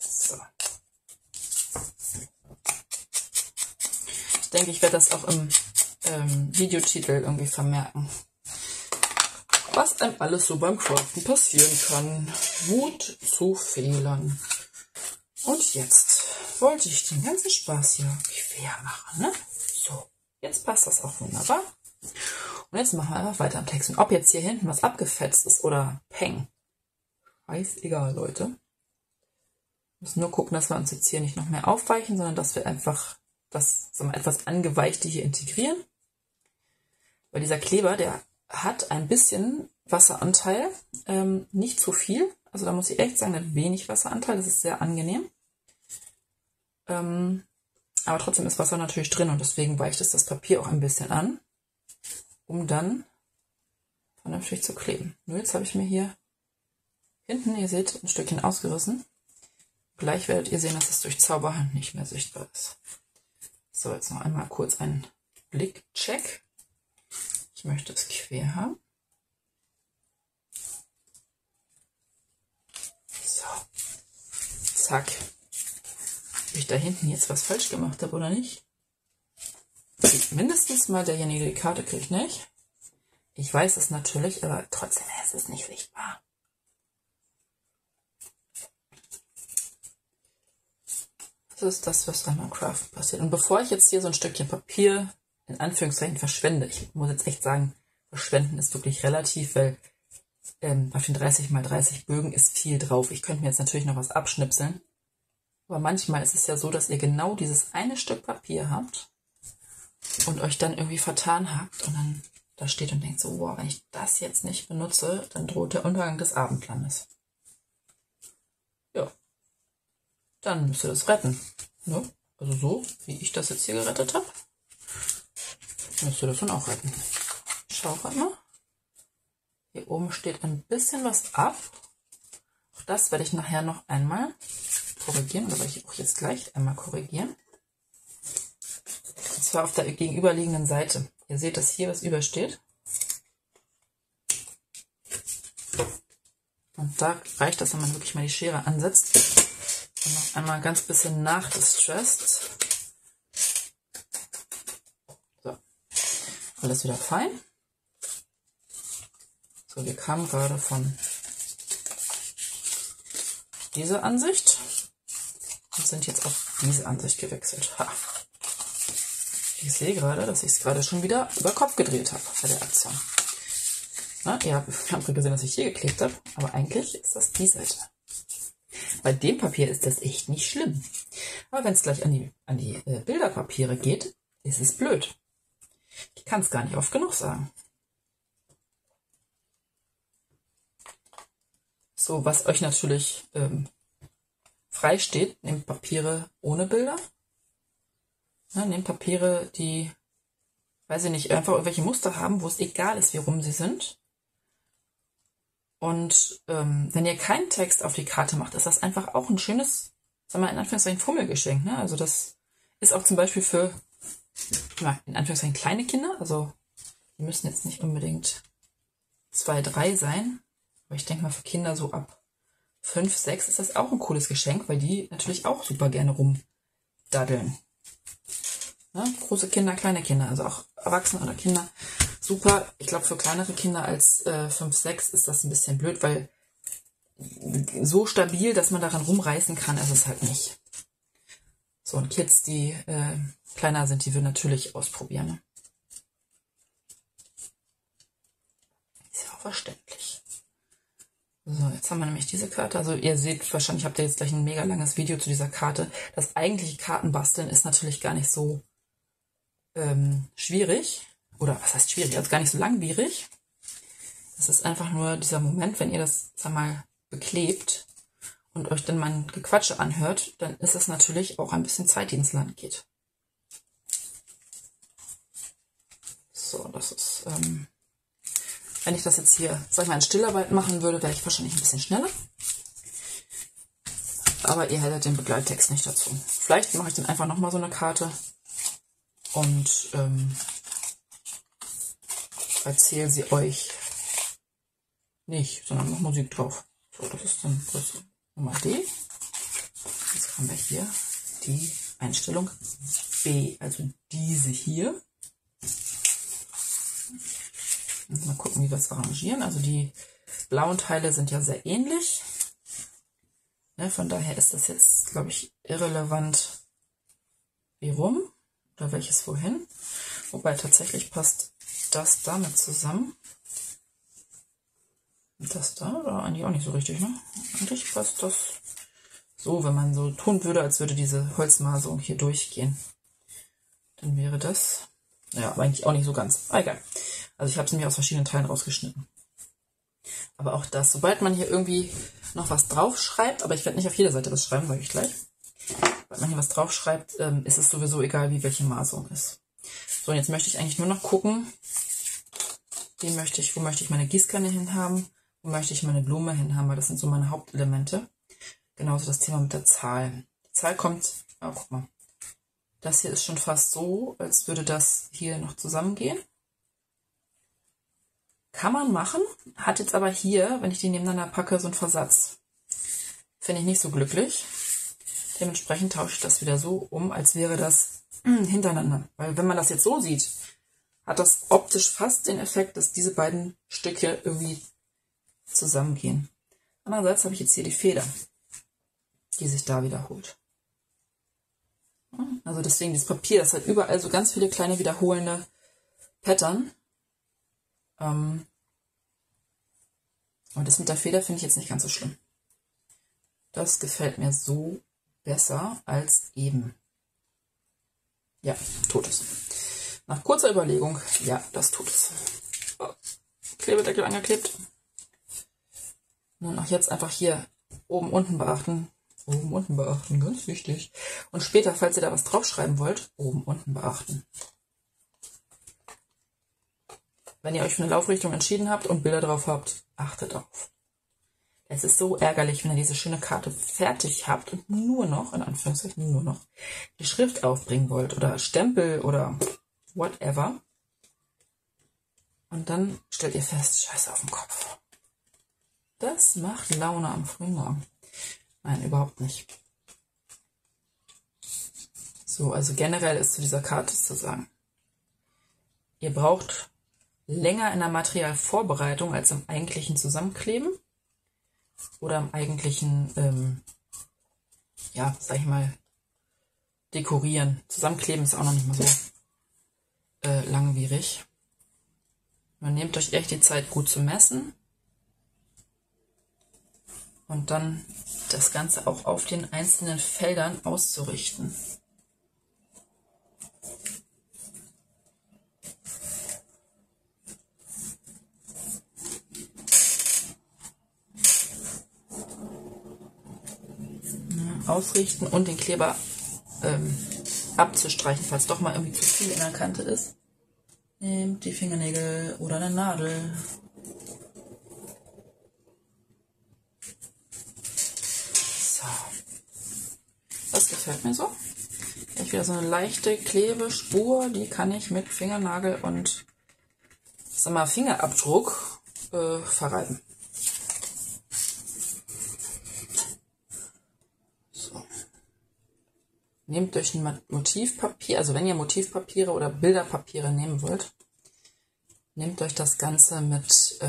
so. Ich denke, ich werde das auch im Videotitel irgendwie vermerken. Was einem alles so beim Craften passieren kann. Mut zu Fehlern. Und jetzt wollte ich den ganzen Spaß hier quer machen. Ne? So, jetzt passt das auch wunderbar. Und jetzt machen wir einfach weiter am Text. Und ob jetzt hier hinten was abgefetzt ist oder peng, weiß egal, Leute. Wir müssen nur gucken, dass wir uns jetzt hier nicht noch mehr aufweichen, sondern dass wir einfach das so etwas Angeweichte hier integrieren. Weil dieser Kleber, der hat ein bisschen Wasseranteil, nicht zu viel. Also da muss ich echt sagen, der hat wenig Wasseranteil, das ist sehr angenehm. Aber trotzdem ist Wasser natürlich drin und deswegen weicht es das Papier auch ein bisschen an, um dann vernünftig zu kleben. Nur jetzt habe ich mir hier hinten, ihr seht, ein Stückchen ausgerissen. Gleich werdet ihr sehen, dass es durch Zauberhand nicht mehr sichtbar ist. So, jetzt noch einmal kurz einen Blickcheck. Ich möchte es quer haben. So, zack. Ob ich da hinten jetzt was falsch gemacht habe oder nicht. Mindestens mal derjenige die Karte kriegt, nicht? Ich weiß es natürlich, aber trotzdem ist es nicht sichtbar. Das ist das, was einmal im Craft passiert. Und bevor ich jetzt hier so ein Stückchen Papier in Anführungszeichen verschwende, ich muss jetzt echt sagen, verschwenden ist wirklich relativ, weil auf den 30x30 Bögen ist viel drauf. Ich könnte mir jetzt natürlich noch was abschnipseln, aber manchmal ist es ja so, dass ihr genau dieses eine Stück Papier habt und euch dann irgendwie vertan habt und dann da steht und denkt so, wow, wenn ich das jetzt nicht benutze, dann droht der Untergang des Abendlandes. Ja, dann müsst ihr das retten. Ne? Also so, wie ich das jetzt hier gerettet habe, müsst ihr das dann auch retten. Ich schaue gerade mal. Hier oben steht ein bisschen was ab. Auch das werde ich nachher noch einmal korrigieren, oder werde ich auch jetzt gleich einmal korrigieren. Und zwar auf der gegenüberliegenden Seite. Ihr seht, dass hier was übersteht. Und da reicht das, wenn man wirklich mal die Schere ansetzt. Und noch einmal ein ganz bisschen nachdistresst. So, alles wieder fein. So, wir kamen gerade von dieser Ansicht und sind jetzt auf diese Ansicht gewechselt. Ha. Ich sehe gerade, dass ich es gerade schon wieder über Kopf gedreht habe bei der Aktion. Na, ihr habt gesehen, dass ich hier geklebt habe, aber eigentlich ist das die Seite. Bei dem Papier ist das echt nicht schlimm. Aber wenn es gleich an die Bilderpapiere geht, ist es blöd. Ich kann es gar nicht oft genug sagen. So, was euch natürlich frei steht, nehmt Papiere ohne Bilder. Ne, nehmt Papiere, die, weiß ich nicht, einfach irgendwelche Muster haben, wo es egal ist, wie rum sie sind. Und wenn ihr keinen Text auf die Karte macht, ist das einfach auch ein schönes, sagen wir mal in Anführungszeichen, Fummelgeschenk. Ne? Also das ist auch zum Beispiel für, na, in Anführungszeichen, kleine Kinder. Also die müssen jetzt nicht unbedingt 2, 3 sein. Ich denke mal, für Kinder so ab 5, 6 ist das auch ein cooles Geschenk, weil die natürlich auch super gerne rumdaddeln. Ne? Große Kinder, kleine Kinder, also auch Erwachsene oder Kinder. Super, ich glaube, für kleinere Kinder als 5, 6 ist das ein bisschen blöd, weil so stabil, dass man daran rumreißen kann, ist es halt nicht. So, und Kids, die kleiner sind, die würden natürlich ausprobieren. Ne? Ist ja auch verständlich. So, jetzt haben wir nämlich diese Karte. Also ihr seht wahrscheinlich, habt ihr jetzt gleich ein mega langes Video zu dieser Karte. Das eigentliche Kartenbasteln ist natürlich gar nicht so schwierig. Oder was heißt schwierig? Also gar nicht so langwierig. Das ist einfach nur dieser Moment, wenn ihr das, sag mal, beklebt und euch dann mein Gequatsche anhört, dann ist das natürlich auch ein bisschen Zeit, die ins Land geht. So, das ist... wenn ich das jetzt hier, sag ich mal, in Stillarbeit machen würde, wäre ich wahrscheinlich ein bisschen schneller. Aber ihr hättet den Begleittext nicht dazu. Vielleicht mache ich dann einfach nochmal so eine Karte und erzähle sie euch nicht, sondern noch Musik drauf. So, das ist dann Größe Nummer D. Jetzt haben wir hier die Einstellung B, also diese hier. Mal gucken, wie wir es arrangieren. Also die blauen Teile sind ja sehr ähnlich. Ne, von daher ist das jetzt, glaube ich, irrelevant, wie rum oder welches wohin. Wobei tatsächlich passt das damit zusammen. Das da oder eigentlich auch nicht so richtig, ne? Eigentlich passt das so, wenn man so tun würde, als würde diese Holzmaserung hier durchgehen. Dann wäre das, ja, aber eigentlich auch nicht so ganz. Ah, egal. Also ich habe es mir aus verschiedenen Teilen rausgeschnitten. Aber auch das, sobald man hier irgendwie noch was drauf schreibt, aber ich werde nicht auf jeder Seite was schreiben, sage ich gleich. Sobald man hier was drauf schreibt, ist es sowieso egal, wie welche Maserung ist. So, und jetzt möchte ich eigentlich nur noch gucken, wo möchte ich meine Gießkanne hinhaben, wo möchte ich meine Blume hinhaben, weil das sind so meine Hauptelemente. Genauso das Thema mit der Zahl. Die Zahl kommt, oh, guck mal, das hier ist schon fast so, als würde das hier noch zusammengehen. Kann man machen, hat jetzt aber hier, wenn ich die nebeneinander packe, so einen Versatz. Finde ich nicht so glücklich. Dementsprechend tausche ich das wieder so um, als wäre das hintereinander. Weil wenn man das jetzt so sieht, hat das optisch fast den Effekt, dass diese beiden Stücke irgendwie zusammengehen. Andererseits habe ich jetzt hier die Feder, die sich da wiederholt. Also deswegen, dieses Papier, das hat überall so ganz viele kleine wiederholende Pattern. Und das mit der Feder finde ich jetzt nicht ganz so schlimm. Das gefällt mir so besser als eben. Ja, tut es. Nach kurzer Überlegung, ja, das tut es. Oh, Klebedeckel angeklebt. Und auch jetzt einfach hier oben, unten beachten. Oben, unten beachten, ganz wichtig. Und später, falls ihr da was draufschreiben wollt, oben, unten beachten. Wenn ihr euch für eine Laufrichtung entschieden habt und Bilder drauf habt, achtet auf. Es ist so ärgerlich, wenn ihr diese schöne Karte fertig habt und nur noch, in Anführungszeichen nur noch, die Schrift aufbringen wollt oder Stempel oder whatever. Und dann stellt ihr fest, Scheiße auf dem Kopf. Das macht Laune am frühen Morgen. Nein, überhaupt nicht. So, also generell ist zu dieser Karte zu sagen, ihr braucht länger in der Materialvorbereitung als im eigentlichen Zusammenkleben oder im eigentlichen, ja, sag ich mal, dekorieren. Zusammenkleben ist auch noch nicht mal so langwierig. Man nehmt euch echt die Zeit, gut zu messen und dann das Ganze auch auf den einzelnen Feldern auszurichten. Ausrichten und den Kleber abzustreichen, falls doch mal irgendwie zu viel in der Kante ist. Nehmt die Fingernägel oder eine Nadel. So. Das gefällt mir so. Ich wieder so eine leichte Klebespur, die kann ich mit Fingernagel und sag mal, Fingerabdruck verreiben. Nehmt euch ein Motivpapier, also wenn ihr Motivpapiere oder Bilderpapiere nehmen wollt, nehmt euch das Ganze mit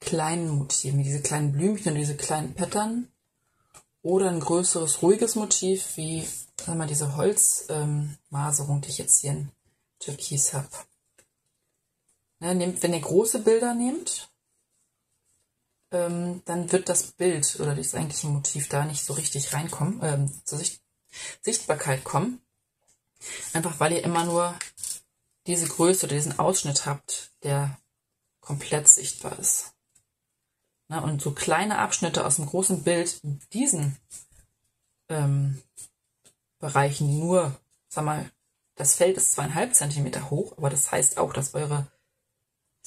kleinen Motiven, wie diese kleinen Blümchen und diese kleinen Pattern oder ein größeres, ruhiges Motiv, wie sagen wir, diese Holzmaserung, die ich jetzt hier in Türkis habe. Ja, wenn ihr große Bilder nehmt, dann wird das Bild oder das eigentliche Motiv da nicht so richtig reinkommen, zur Sichtbarkeit kommen. Einfach weil ihr immer nur diese Größe oder diesen Ausschnitt habt, der komplett sichtbar ist. Na, und so kleine Abschnitte aus dem großen Bild in diesen Bereichen nur, sag mal, das Feld ist 2,5 cm hoch, aber das heißt auch, dass eure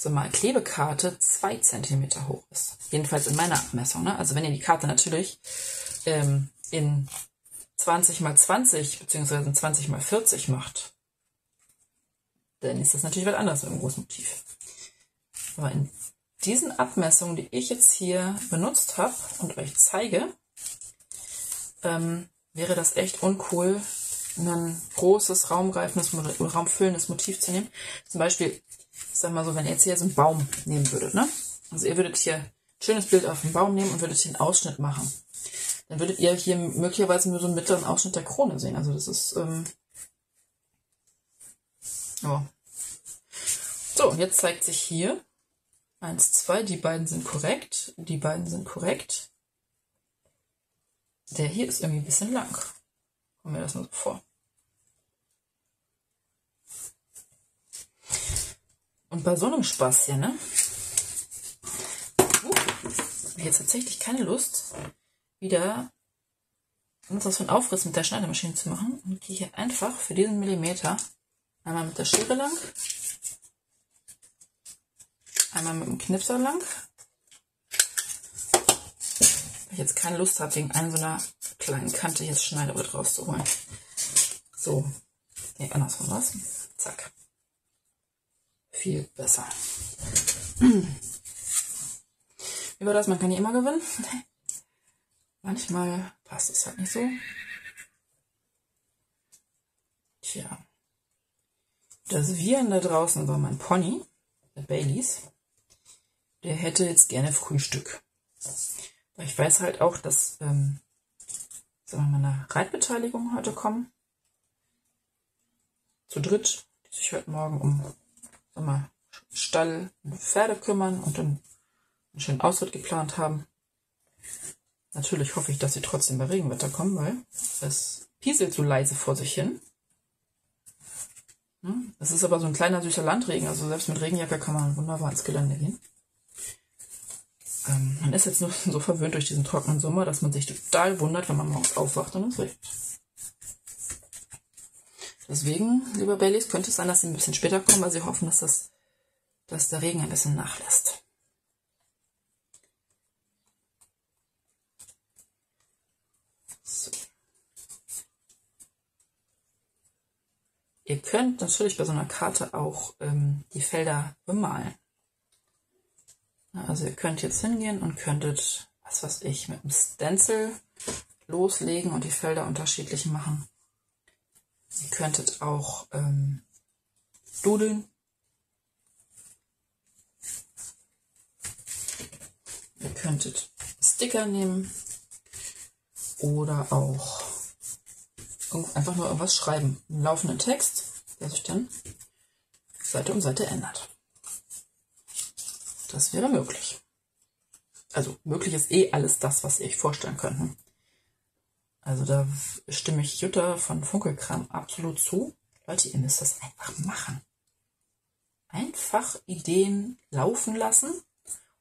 so mal Klebekarte 2 cm hoch ist. Jedenfalls in meiner Abmessung. Ne? Also wenn ihr die Karte natürlich in 20 x 20 bzw. 20 x 40 macht, dann ist das natürlich was anderes mit einem großen Motiv. Aber in diesen Abmessungen, die ich jetzt hier benutzt habe und euch zeige, wäre das echt uncool, ein großes, raumgreifendes oder raumfüllendes Motiv zu nehmen. Zum Beispiel, ich sag mal so, wenn ihr jetzt hier so einen Baum nehmen würdet, ne? Also ihr würdet hier ein schönes Bild auf den Baum nehmen und würdet hier einen Ausschnitt machen. Dann würdet ihr hier möglicherweise nur so einen mittleren Ausschnitt der Krone sehen. Also das ist, ja. So, jetzt zeigt sich hier 1, 2, die beiden sind korrekt, die beiden sind korrekt. Der hier ist irgendwie ein bisschen lang. Kommt mir das nur so vor. Und bei so einem Spaß hier, ne? Ich habe jetzt tatsächlich keine Lust, wieder was für einen Aufriss mit der Schneidemaschine zu machen. Und gehe hier einfach für diesen Millimeter einmal mit der Schere lang, einmal mit dem Knipser lang. Weil ich jetzt keine Lust habe, wegen einer so einer kleinen Kante jetzt Schneidebrett rauszuholen. So, nee, andersrum was. Zack. Viel besser. Über das, man kann ja immer gewinnen. Manchmal passt es halt nicht so. Tja. Das Viren da draußen war mein Pony, der Baileys. Der hätte jetzt gerne Frühstück. Aber ich weiß halt auch, dass sagen wir mal, eine Reitbeteiligung heute kommen. Zu dritt, die sich heute Morgen um sagen wir mal, Stall und Pferde kümmern und dann einen schönen Ausritt geplant haben. Natürlich hoffe ich, dass sie trotzdem bei Regenwetter kommen, weil es pieselt so leise vor sich hin. Es ist aber so ein kleiner, süßer Landregen, also selbst mit Regenjacke kann man wunderbar ins Gelände gehen. Man ist jetzt nur so verwöhnt durch diesen trockenen Sommer, dass man sich total wundert, wenn man morgens aufwacht und es regnet. Deswegen, lieber Baileys, könnte es sein, dass sie ein bisschen später kommen, weil sie hoffen, dass der Regen ein bisschen nachlässt. Ihr könnt natürlich bei so einer Karte auch die Felder bemalen. Also ihr könnt jetzt hingehen und könntet, was weiß ich, mit einem Stencil loslegen und die Felder unterschiedlich machen. Ihr könntet auch dudeln. Ihr könntet Sticker nehmen oder auch einfach nur irgendwas schreiben. Einen laufenden Text, der sich dann Seite um Seite ändert. Das wäre möglich. Also möglich ist eh alles das, was ihr euch vorstellen könnt. Also da stimme ich Jutta von Funkelkram absolut zu. Leute, ihr müsst das einfach machen. Einfach Ideen laufen lassen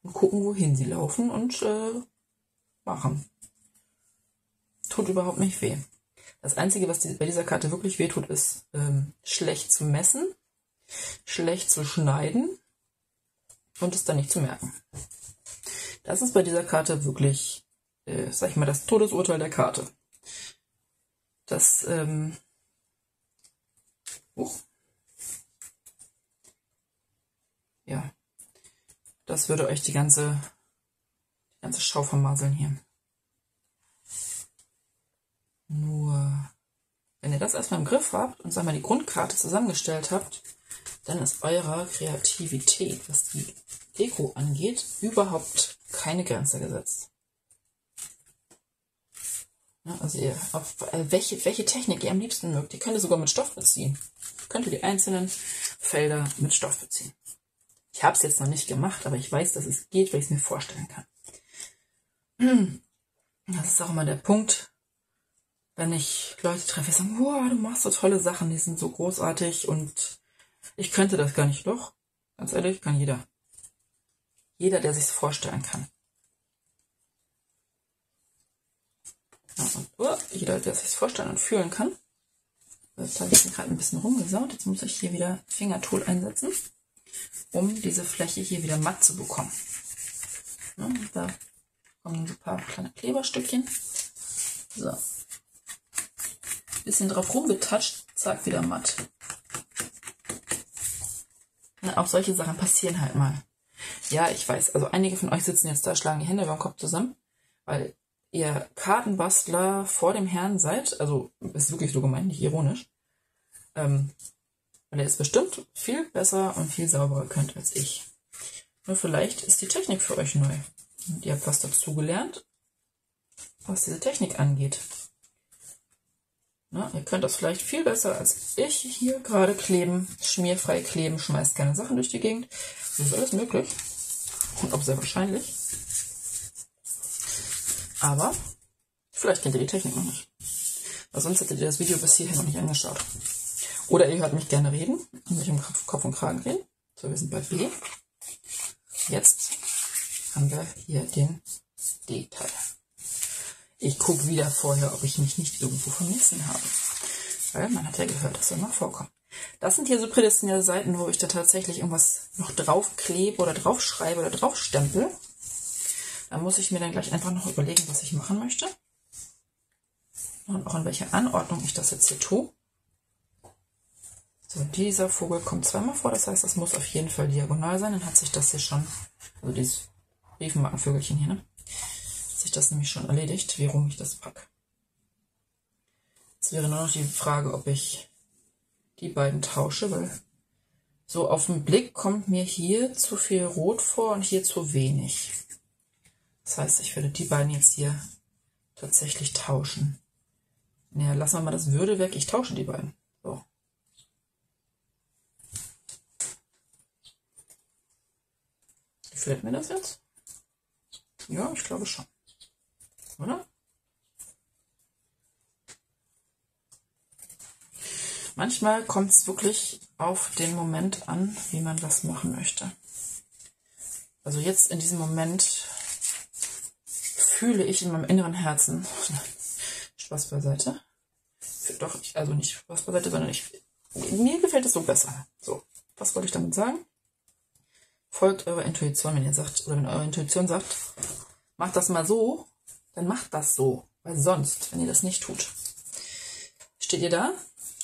und gucken, wohin sie laufen und machen. Tut überhaupt nicht weh. Das Einzige, was bei dieser Karte wirklich wehtut, ist schlecht zu messen, schlecht zu schneiden und es dann nicht zu merken. Das ist bei dieser Karte wirklich, sag ich mal, das Todesurteil der Karte. Das, ja, das würde euch die ganze Schau vermaseln hier. Nur, wenn ihr das erstmal im Griff habt und, sagen wir mal, die Grundkarte zusammengestellt habt, dann ist eurer Kreativität, was die Deko angeht, überhaupt keine Grenze gesetzt. Ja, also ihr, welche Technik ihr am liebsten mögt, die könnt ihr sogar mit Stoff beziehen. Könnt ihr die einzelnen Felder mit Stoff beziehen. Ich habe es jetzt noch nicht gemacht, aber ich weiß, dass es geht, weil ich es mir vorstellen kann. Das ist auch immer der Punkt, wenn ich Leute treffe, die sagen, wow, du machst so tolle Sachen, die sind so großartig und ich könnte das gar nicht. Doch, ganz ehrlich, kann jeder. Jeder, der sich es vorstellen kann. Ja, und, jeder, der sich es vorstellen und fühlen kann. Jetzt habe ich hier gerade ein bisschen rumgesaut. Jetzt muss ich hier wieder Fingertool einsetzen, um diese Fläche hier wieder matt zu bekommen. Ja, da kommen so ein paar kleine Kleberstückchen. So. Bisschen drauf rumgetatscht, zack, wieder matt. Ja, auch solche Sachen passieren halt mal. Ja, ich weiß, also einige von euch sitzen jetzt da, schlagen die Hände über den Kopf zusammen, weil ihr Kartenbastler vor dem Herrn seid, also ist wirklich so gemeint, nicht ironisch, weil ihr es bestimmt viel besser und viel sauberer könnt als ich. Nur vielleicht ist die Technik für euch neu. Und ihr habt was dazugelernt, was diese Technik angeht. Na, ihr könnt das vielleicht viel besser als ich hier gerade kleben, schmierfrei kleben, schmeißt keine Sachen durch die Gegend. Das ist alles möglich und auch sehr wahrscheinlich. Aber vielleicht kennt ihr die Technik noch nicht. Weil sonst hättet ihr das Video bis hierhin noch nicht angeschaut. Oder ihr hört mich gerne reden und mich um Kopf und Kragen reden. So, wir sind bei B. Jetzt haben wir hier den D-Teil. Ich gucke wieder vorher, ob ich mich nicht irgendwo vermissen habe. Weil man hat ja gehört, dass er immer vorkommt. Das sind hier so prädestinierte Seiten, wo ich da tatsächlich irgendwas noch draufklebe oder draufschreibe oder draufstempel. Da muss ich mir dann gleich einfach noch überlegen, was ich machen möchte. Und auch in welcher Anordnung ich das jetzt hier tue. So, dieser Vogel kommt zweimal vor, das heißt, das muss auf jeden Fall diagonal sein. Dann hat sich das hier schon, also dieses Briefmarkenvögelchen hier, ne? Sich das nämlich schon erledigt, wie rum ich das packe. Jetzt wäre nur noch die Frage, ob ich die beiden tausche, weil so auf den Blick kommt mir hier zu viel Rot vor und hier zu wenig. Das heißt, ich werde die beiden jetzt hier tatsächlich tauschen. Naja, lassen wir mal das Würde weg, ich tausche die beiden. So. Gefällt mir das jetzt? Ja, ich glaube schon. Oder? Manchmal kommt es wirklich auf den Moment an, wie man das machen möchte. Also jetzt in diesem Moment fühle ich in meinem inneren Herzen, Spaß beiseite, doch, also nicht Spaß beiseite, sondern mir gefällt es so besser. So, was wollte ich damit sagen? Folgt eurer Intuition, wenn ihr sagt, oder wenn eure Intuition sagt, macht das mal so, dann macht das so. Weil sonst, wenn ihr das nicht tut, steht ihr da,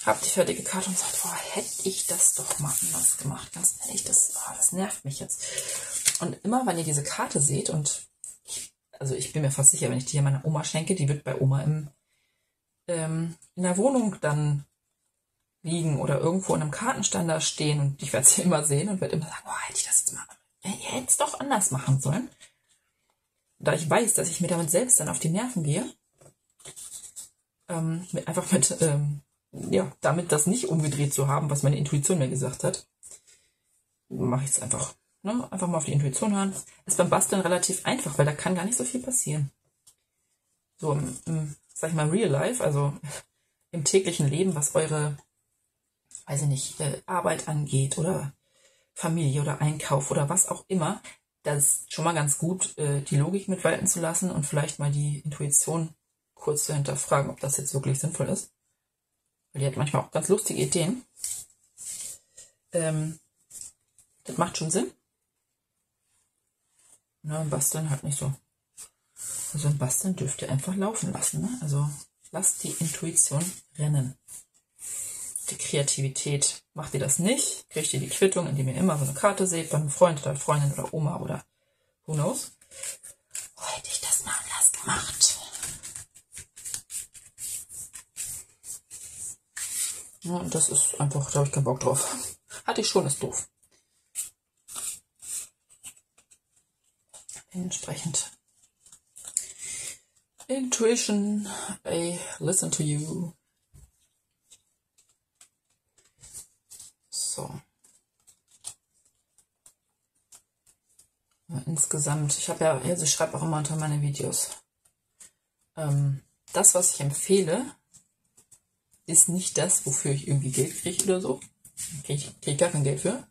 habt die fertige Karte und sagt, boah, hätte ich das doch mal anders gemacht. Ganz ehrlich, das nervt mich jetzt. Und immer, wenn ihr diese Karte seht, und ich bin mir fast sicher, wenn ich die hier meiner Oma schenke, die wird bei Oma in der Wohnung dann liegen oder irgendwo in einem Kartenstand da stehen und ich werde sie immer sehen und werde immer sagen, oh, hätte ich das jetzt mal, ich hätte es doch anders machen sollen. Da ich weiß, dass ich mir damit selbst dann auf die Nerven gehe, damit das nicht umgedreht zu haben, was meine Intuition mir gesagt hat, mache ich es einfach. Ne? Einfach mal auf die Intuition hören. Ist beim Basteln relativ einfach, weil da kann gar nicht so viel passieren. So, sag ich mal, Real Life, also im täglichen Leben, was eure Arbeit angeht oder Familie oder Einkauf oder was auch immer, das ist schon mal ganz gut, die Logik mitwalten zu lassen und vielleicht mal die Intuition kurz zu hinterfragen, ob das jetzt wirklich sinnvoll ist. Weil die hat manchmal auch ganz lustige Ideen. Das macht schon Sinn. Na, Basteln halt nicht so. Also ein Basteln dürft ihr einfach laufen lassen. Ne? Also lasst die Intuition rennen. Die Kreativität. Macht ihr das nicht, kriegt ihr die Quittung, indem ihr immer so eine Karte seht, bei einem Freund oder Freundin oder Oma oder who knows. Oh, hätte ich das mal anders gemacht. Ja, und das ist einfach, da habe ich keinen Bock drauf. Hatte ich schon, ist doof. Entsprechend. Intuition, I listen to you. So. Ja, insgesamt, ich schreibe auch immer unter meine Videos. Das, was ich empfehle, ist nicht das, wofür ich irgendwie Geld kriege oder so. Ich kriege gar kein Geld für.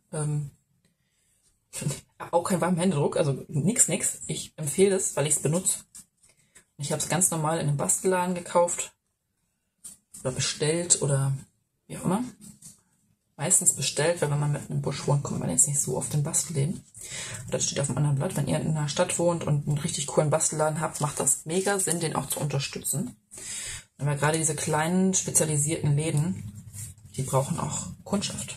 Auch kein warmen Händedruck, also nix. Ich empfehle das, weil ich es benutze. Ich habe es ganz normal in einem Bastelladen gekauft oder bestellt oder wie auch immer. Meistens bestellt, weil wenn man mit einem Busch wohnt, kommt man jetzt nicht so oft in Bastelläden. Das steht auf einem anderen Blatt. Wenn ihr in einer Stadt wohnt und einen richtig coolen Bastelladen habt, macht das mega Sinn, den auch zu unterstützen. Weil gerade diese kleinen, spezialisierten Läden, die brauchen auch Kundschaft.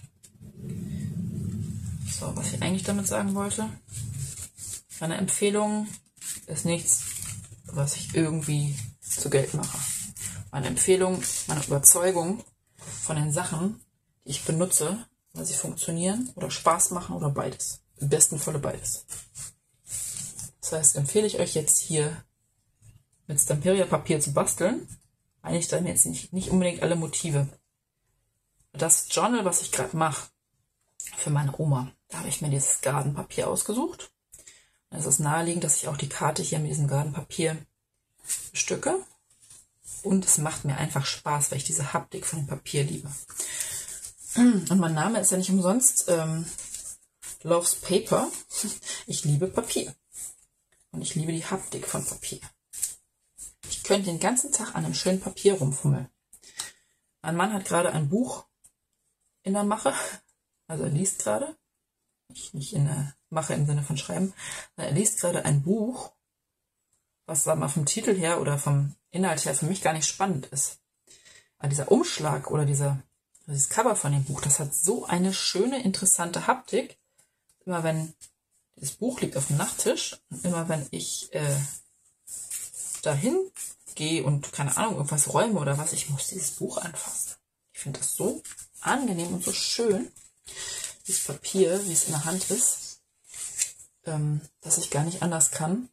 So, was ich eigentlich damit sagen wollte. Meine Empfehlung ist nichts, was ich irgendwie zu Geld mache. Meine Empfehlung, meine Überzeugung von den Sachen, ich benutze, weil sie funktionieren oder Spaß machen oder beides. Im besten Falle beides. Das heißt, empfehle ich euch jetzt hier mit Stamperia Papier zu basteln. eigentlich dann jetzt nicht unbedingt alle Motive. Das Journal, was ich gerade mache, für meine Oma, da habe ich mir dieses Gartenpapier ausgesucht. Es ist naheliegend, dass ich auch die Karte hier mit diesem Gartenpapier bestücke. Und es macht mir einfach Spaß, weil ich diese Haptik von dem Papier liebe. Und mein Name ist ja nicht umsonst Loves Paper. Ich liebe Papier. Und ich liebe die Haptik von Papier. Ich könnte den ganzen Tag an einem schönen Papier rumfummeln. Mein Mann hat gerade ein Buch in der Mache. Also er liest gerade. Nicht in der Mache im Sinne von Schreiben. Er liest gerade ein Buch, was sag mal, vom Titel her oder vom Inhalt her für mich gar nicht spannend ist. Aber dieser Umschlag oder dieses Cover von dem Buch, das hat so eine schöne, interessante Haptik. Immer wenn das Buch liegt auf dem Nachttisch und immer wenn ich dahin gehe und, keine Ahnung, irgendwas räume oder was, ich muss dieses Buch anfassen. Ich finde das so angenehm und so schön, dieses Papier, wie es in der Hand ist, dass ich gar nicht anders kann,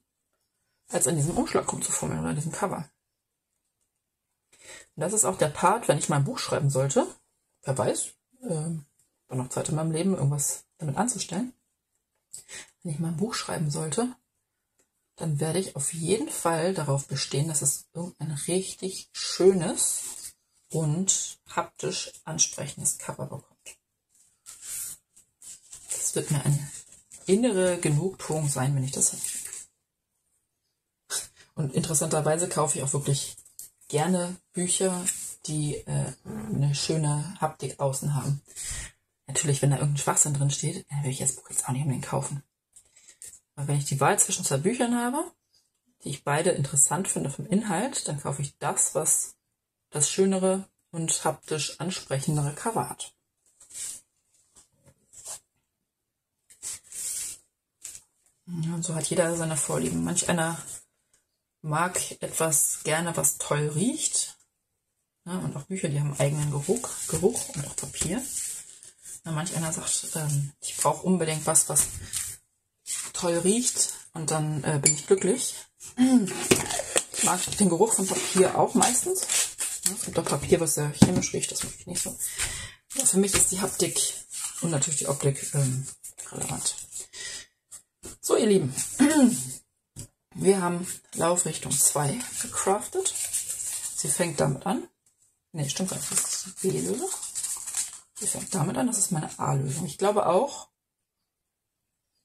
als an diesem Umschlag rumzufummeln oder an diesem Cover. Und das ist auch der Part, wenn ich mal ein Buch schreiben sollte. Wer weiß, war noch Zeit in meinem Leben, irgendwas damit anzustellen. Wenn ich mal ein Buch schreiben sollte, dann werde ich auf jeden Fall darauf bestehen, dass es irgendein richtig schönes und haptisch ansprechendes Cover bekommt. Das wird mir eine innere Genugtuung sein, wenn ich das hinkriege. Und interessanterweise kaufe ich auch wirklich gerne Bücher, die eine schöne Haptik außen haben. Natürlich, wenn da irgendein Schwachsinn drin steht, dann will ich das Buch jetzt auch nicht unbedingt kaufen. Aber wenn ich die Wahl zwischen zwei Büchern habe, die ich beide interessant finde vom Inhalt, dann kaufe ich das, was das schönere und haptisch ansprechendere Cover hat. Ja, und so hat jeder seine Vorlieben. Manch einer mag etwas gerne, was toll riecht. Ja, und auch Bücher, die haben eigenen Geruch und auch Papier. Ja, manch einer sagt, ich brauche unbedingt was, was toll riecht, und dann bin ich glücklich. Ich mag den Geruch von Papier auch meistens. Ja, es gibt auch Papier, was sehr chemisch riecht, das mag ich nicht so. Ja, für mich ist die Haptik und natürlich die Optik relevant. So, ihr Lieben, wir haben Laufrichtung 2 gecraftet. Sie fängt damit an. Ne, stimmt gar nicht, das ist die B-Lösung. Sie fängt damit an, das ist meine A-Lösung. Ich glaube auch,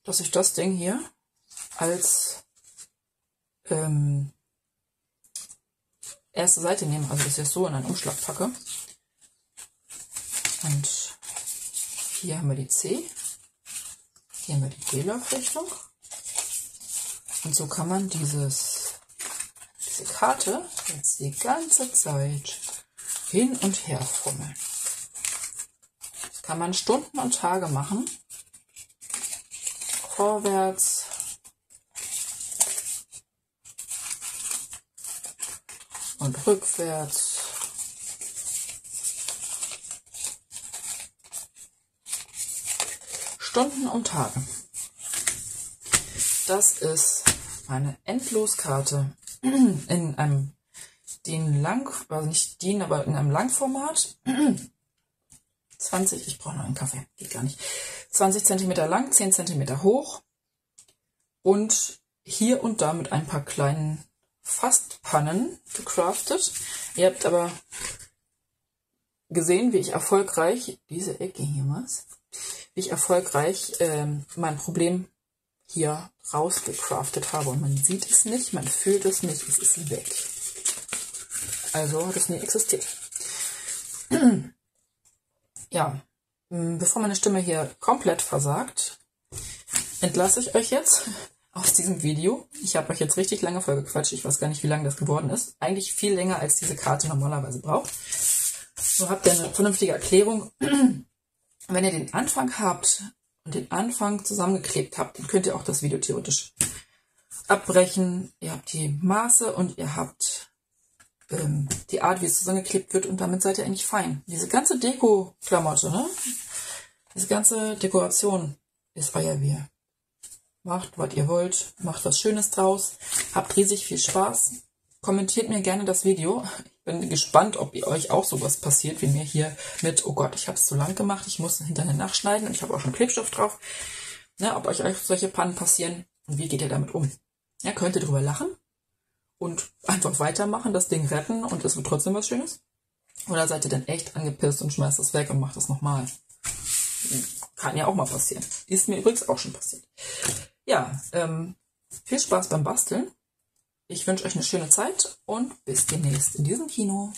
dass ich das Ding hier als erste Seite nehme, also dass ich es so in einen Umschlag packe. Und hier haben wir die C, hier haben wir die B-Laufrichtung. Und so kann man diese Karte jetzt die ganze Zeit hin und her frummeln. Das kann man Stunden und Tage machen. Vorwärts. Und rückwärts. Stunden und Tage. Das ist eine Endloskarte in einem in einem Langformat. 20, ich brauche noch einen Kaffee, geht gar nicht. 20 cm lang, 10 cm hoch und hier und da mit ein paar kleinen Fastpannen gecraftet. Ihr habt aber gesehen, wie ich erfolgreich, diese Ecke hier was, wie ich erfolgreich mein Problem hier rausgecraftet habe. Und man sieht es nicht, man fühlt es nicht, es ist weg. Also hat es nie existiert. Ja, bevor meine Stimme hier komplett versagt, entlasse ich euch jetzt aus diesem Video. Ich habe euch jetzt richtig lange vollgequatscht. Ich weiß gar nicht, wie lange das geworden ist. Eigentlich viel länger, als diese Karte normalerweise braucht. So habt ihr eine vernünftige Erklärung. Wenn ihr den Anfang habt und den Anfang zusammengeklebt habt, dann könnt ihr auch das Video theoretisch abbrechen. Ihr habt die Maße und ihr habt die Art, wie es zusammengeklebt wird, und damit seid ihr eigentlich fein. Diese ganze Deko-Klamotte, ne? Diese ganze Dekoration ist euer Wir. Macht, was ihr wollt, macht was Schönes draus, habt riesig viel Spaß, Kommentiert mir gerne das Video. Ich bin gespannt, ob euch auch sowas passiert, wie mir hier mit, oh Gott, ich habe es zu lang gemacht, ich muss hinterher nachschneiden und ich habe auch schon Klebstoff drauf. Ne, ob euch solche Pannen passieren und wie geht ihr damit um? Ja, könnt ihr drüber lachen und einfach weitermachen, das Ding retten und es wird trotzdem was Schönes? Oder seid ihr dann echt angepisst und schmeißt das weg und macht das nochmal? Kann ja auch mal passieren. Ist mir übrigens auch schon passiert. Ja, viel Spaß beim Basteln. Ich wünsche euch eine schöne Zeit und bis demnächst in diesem Kino.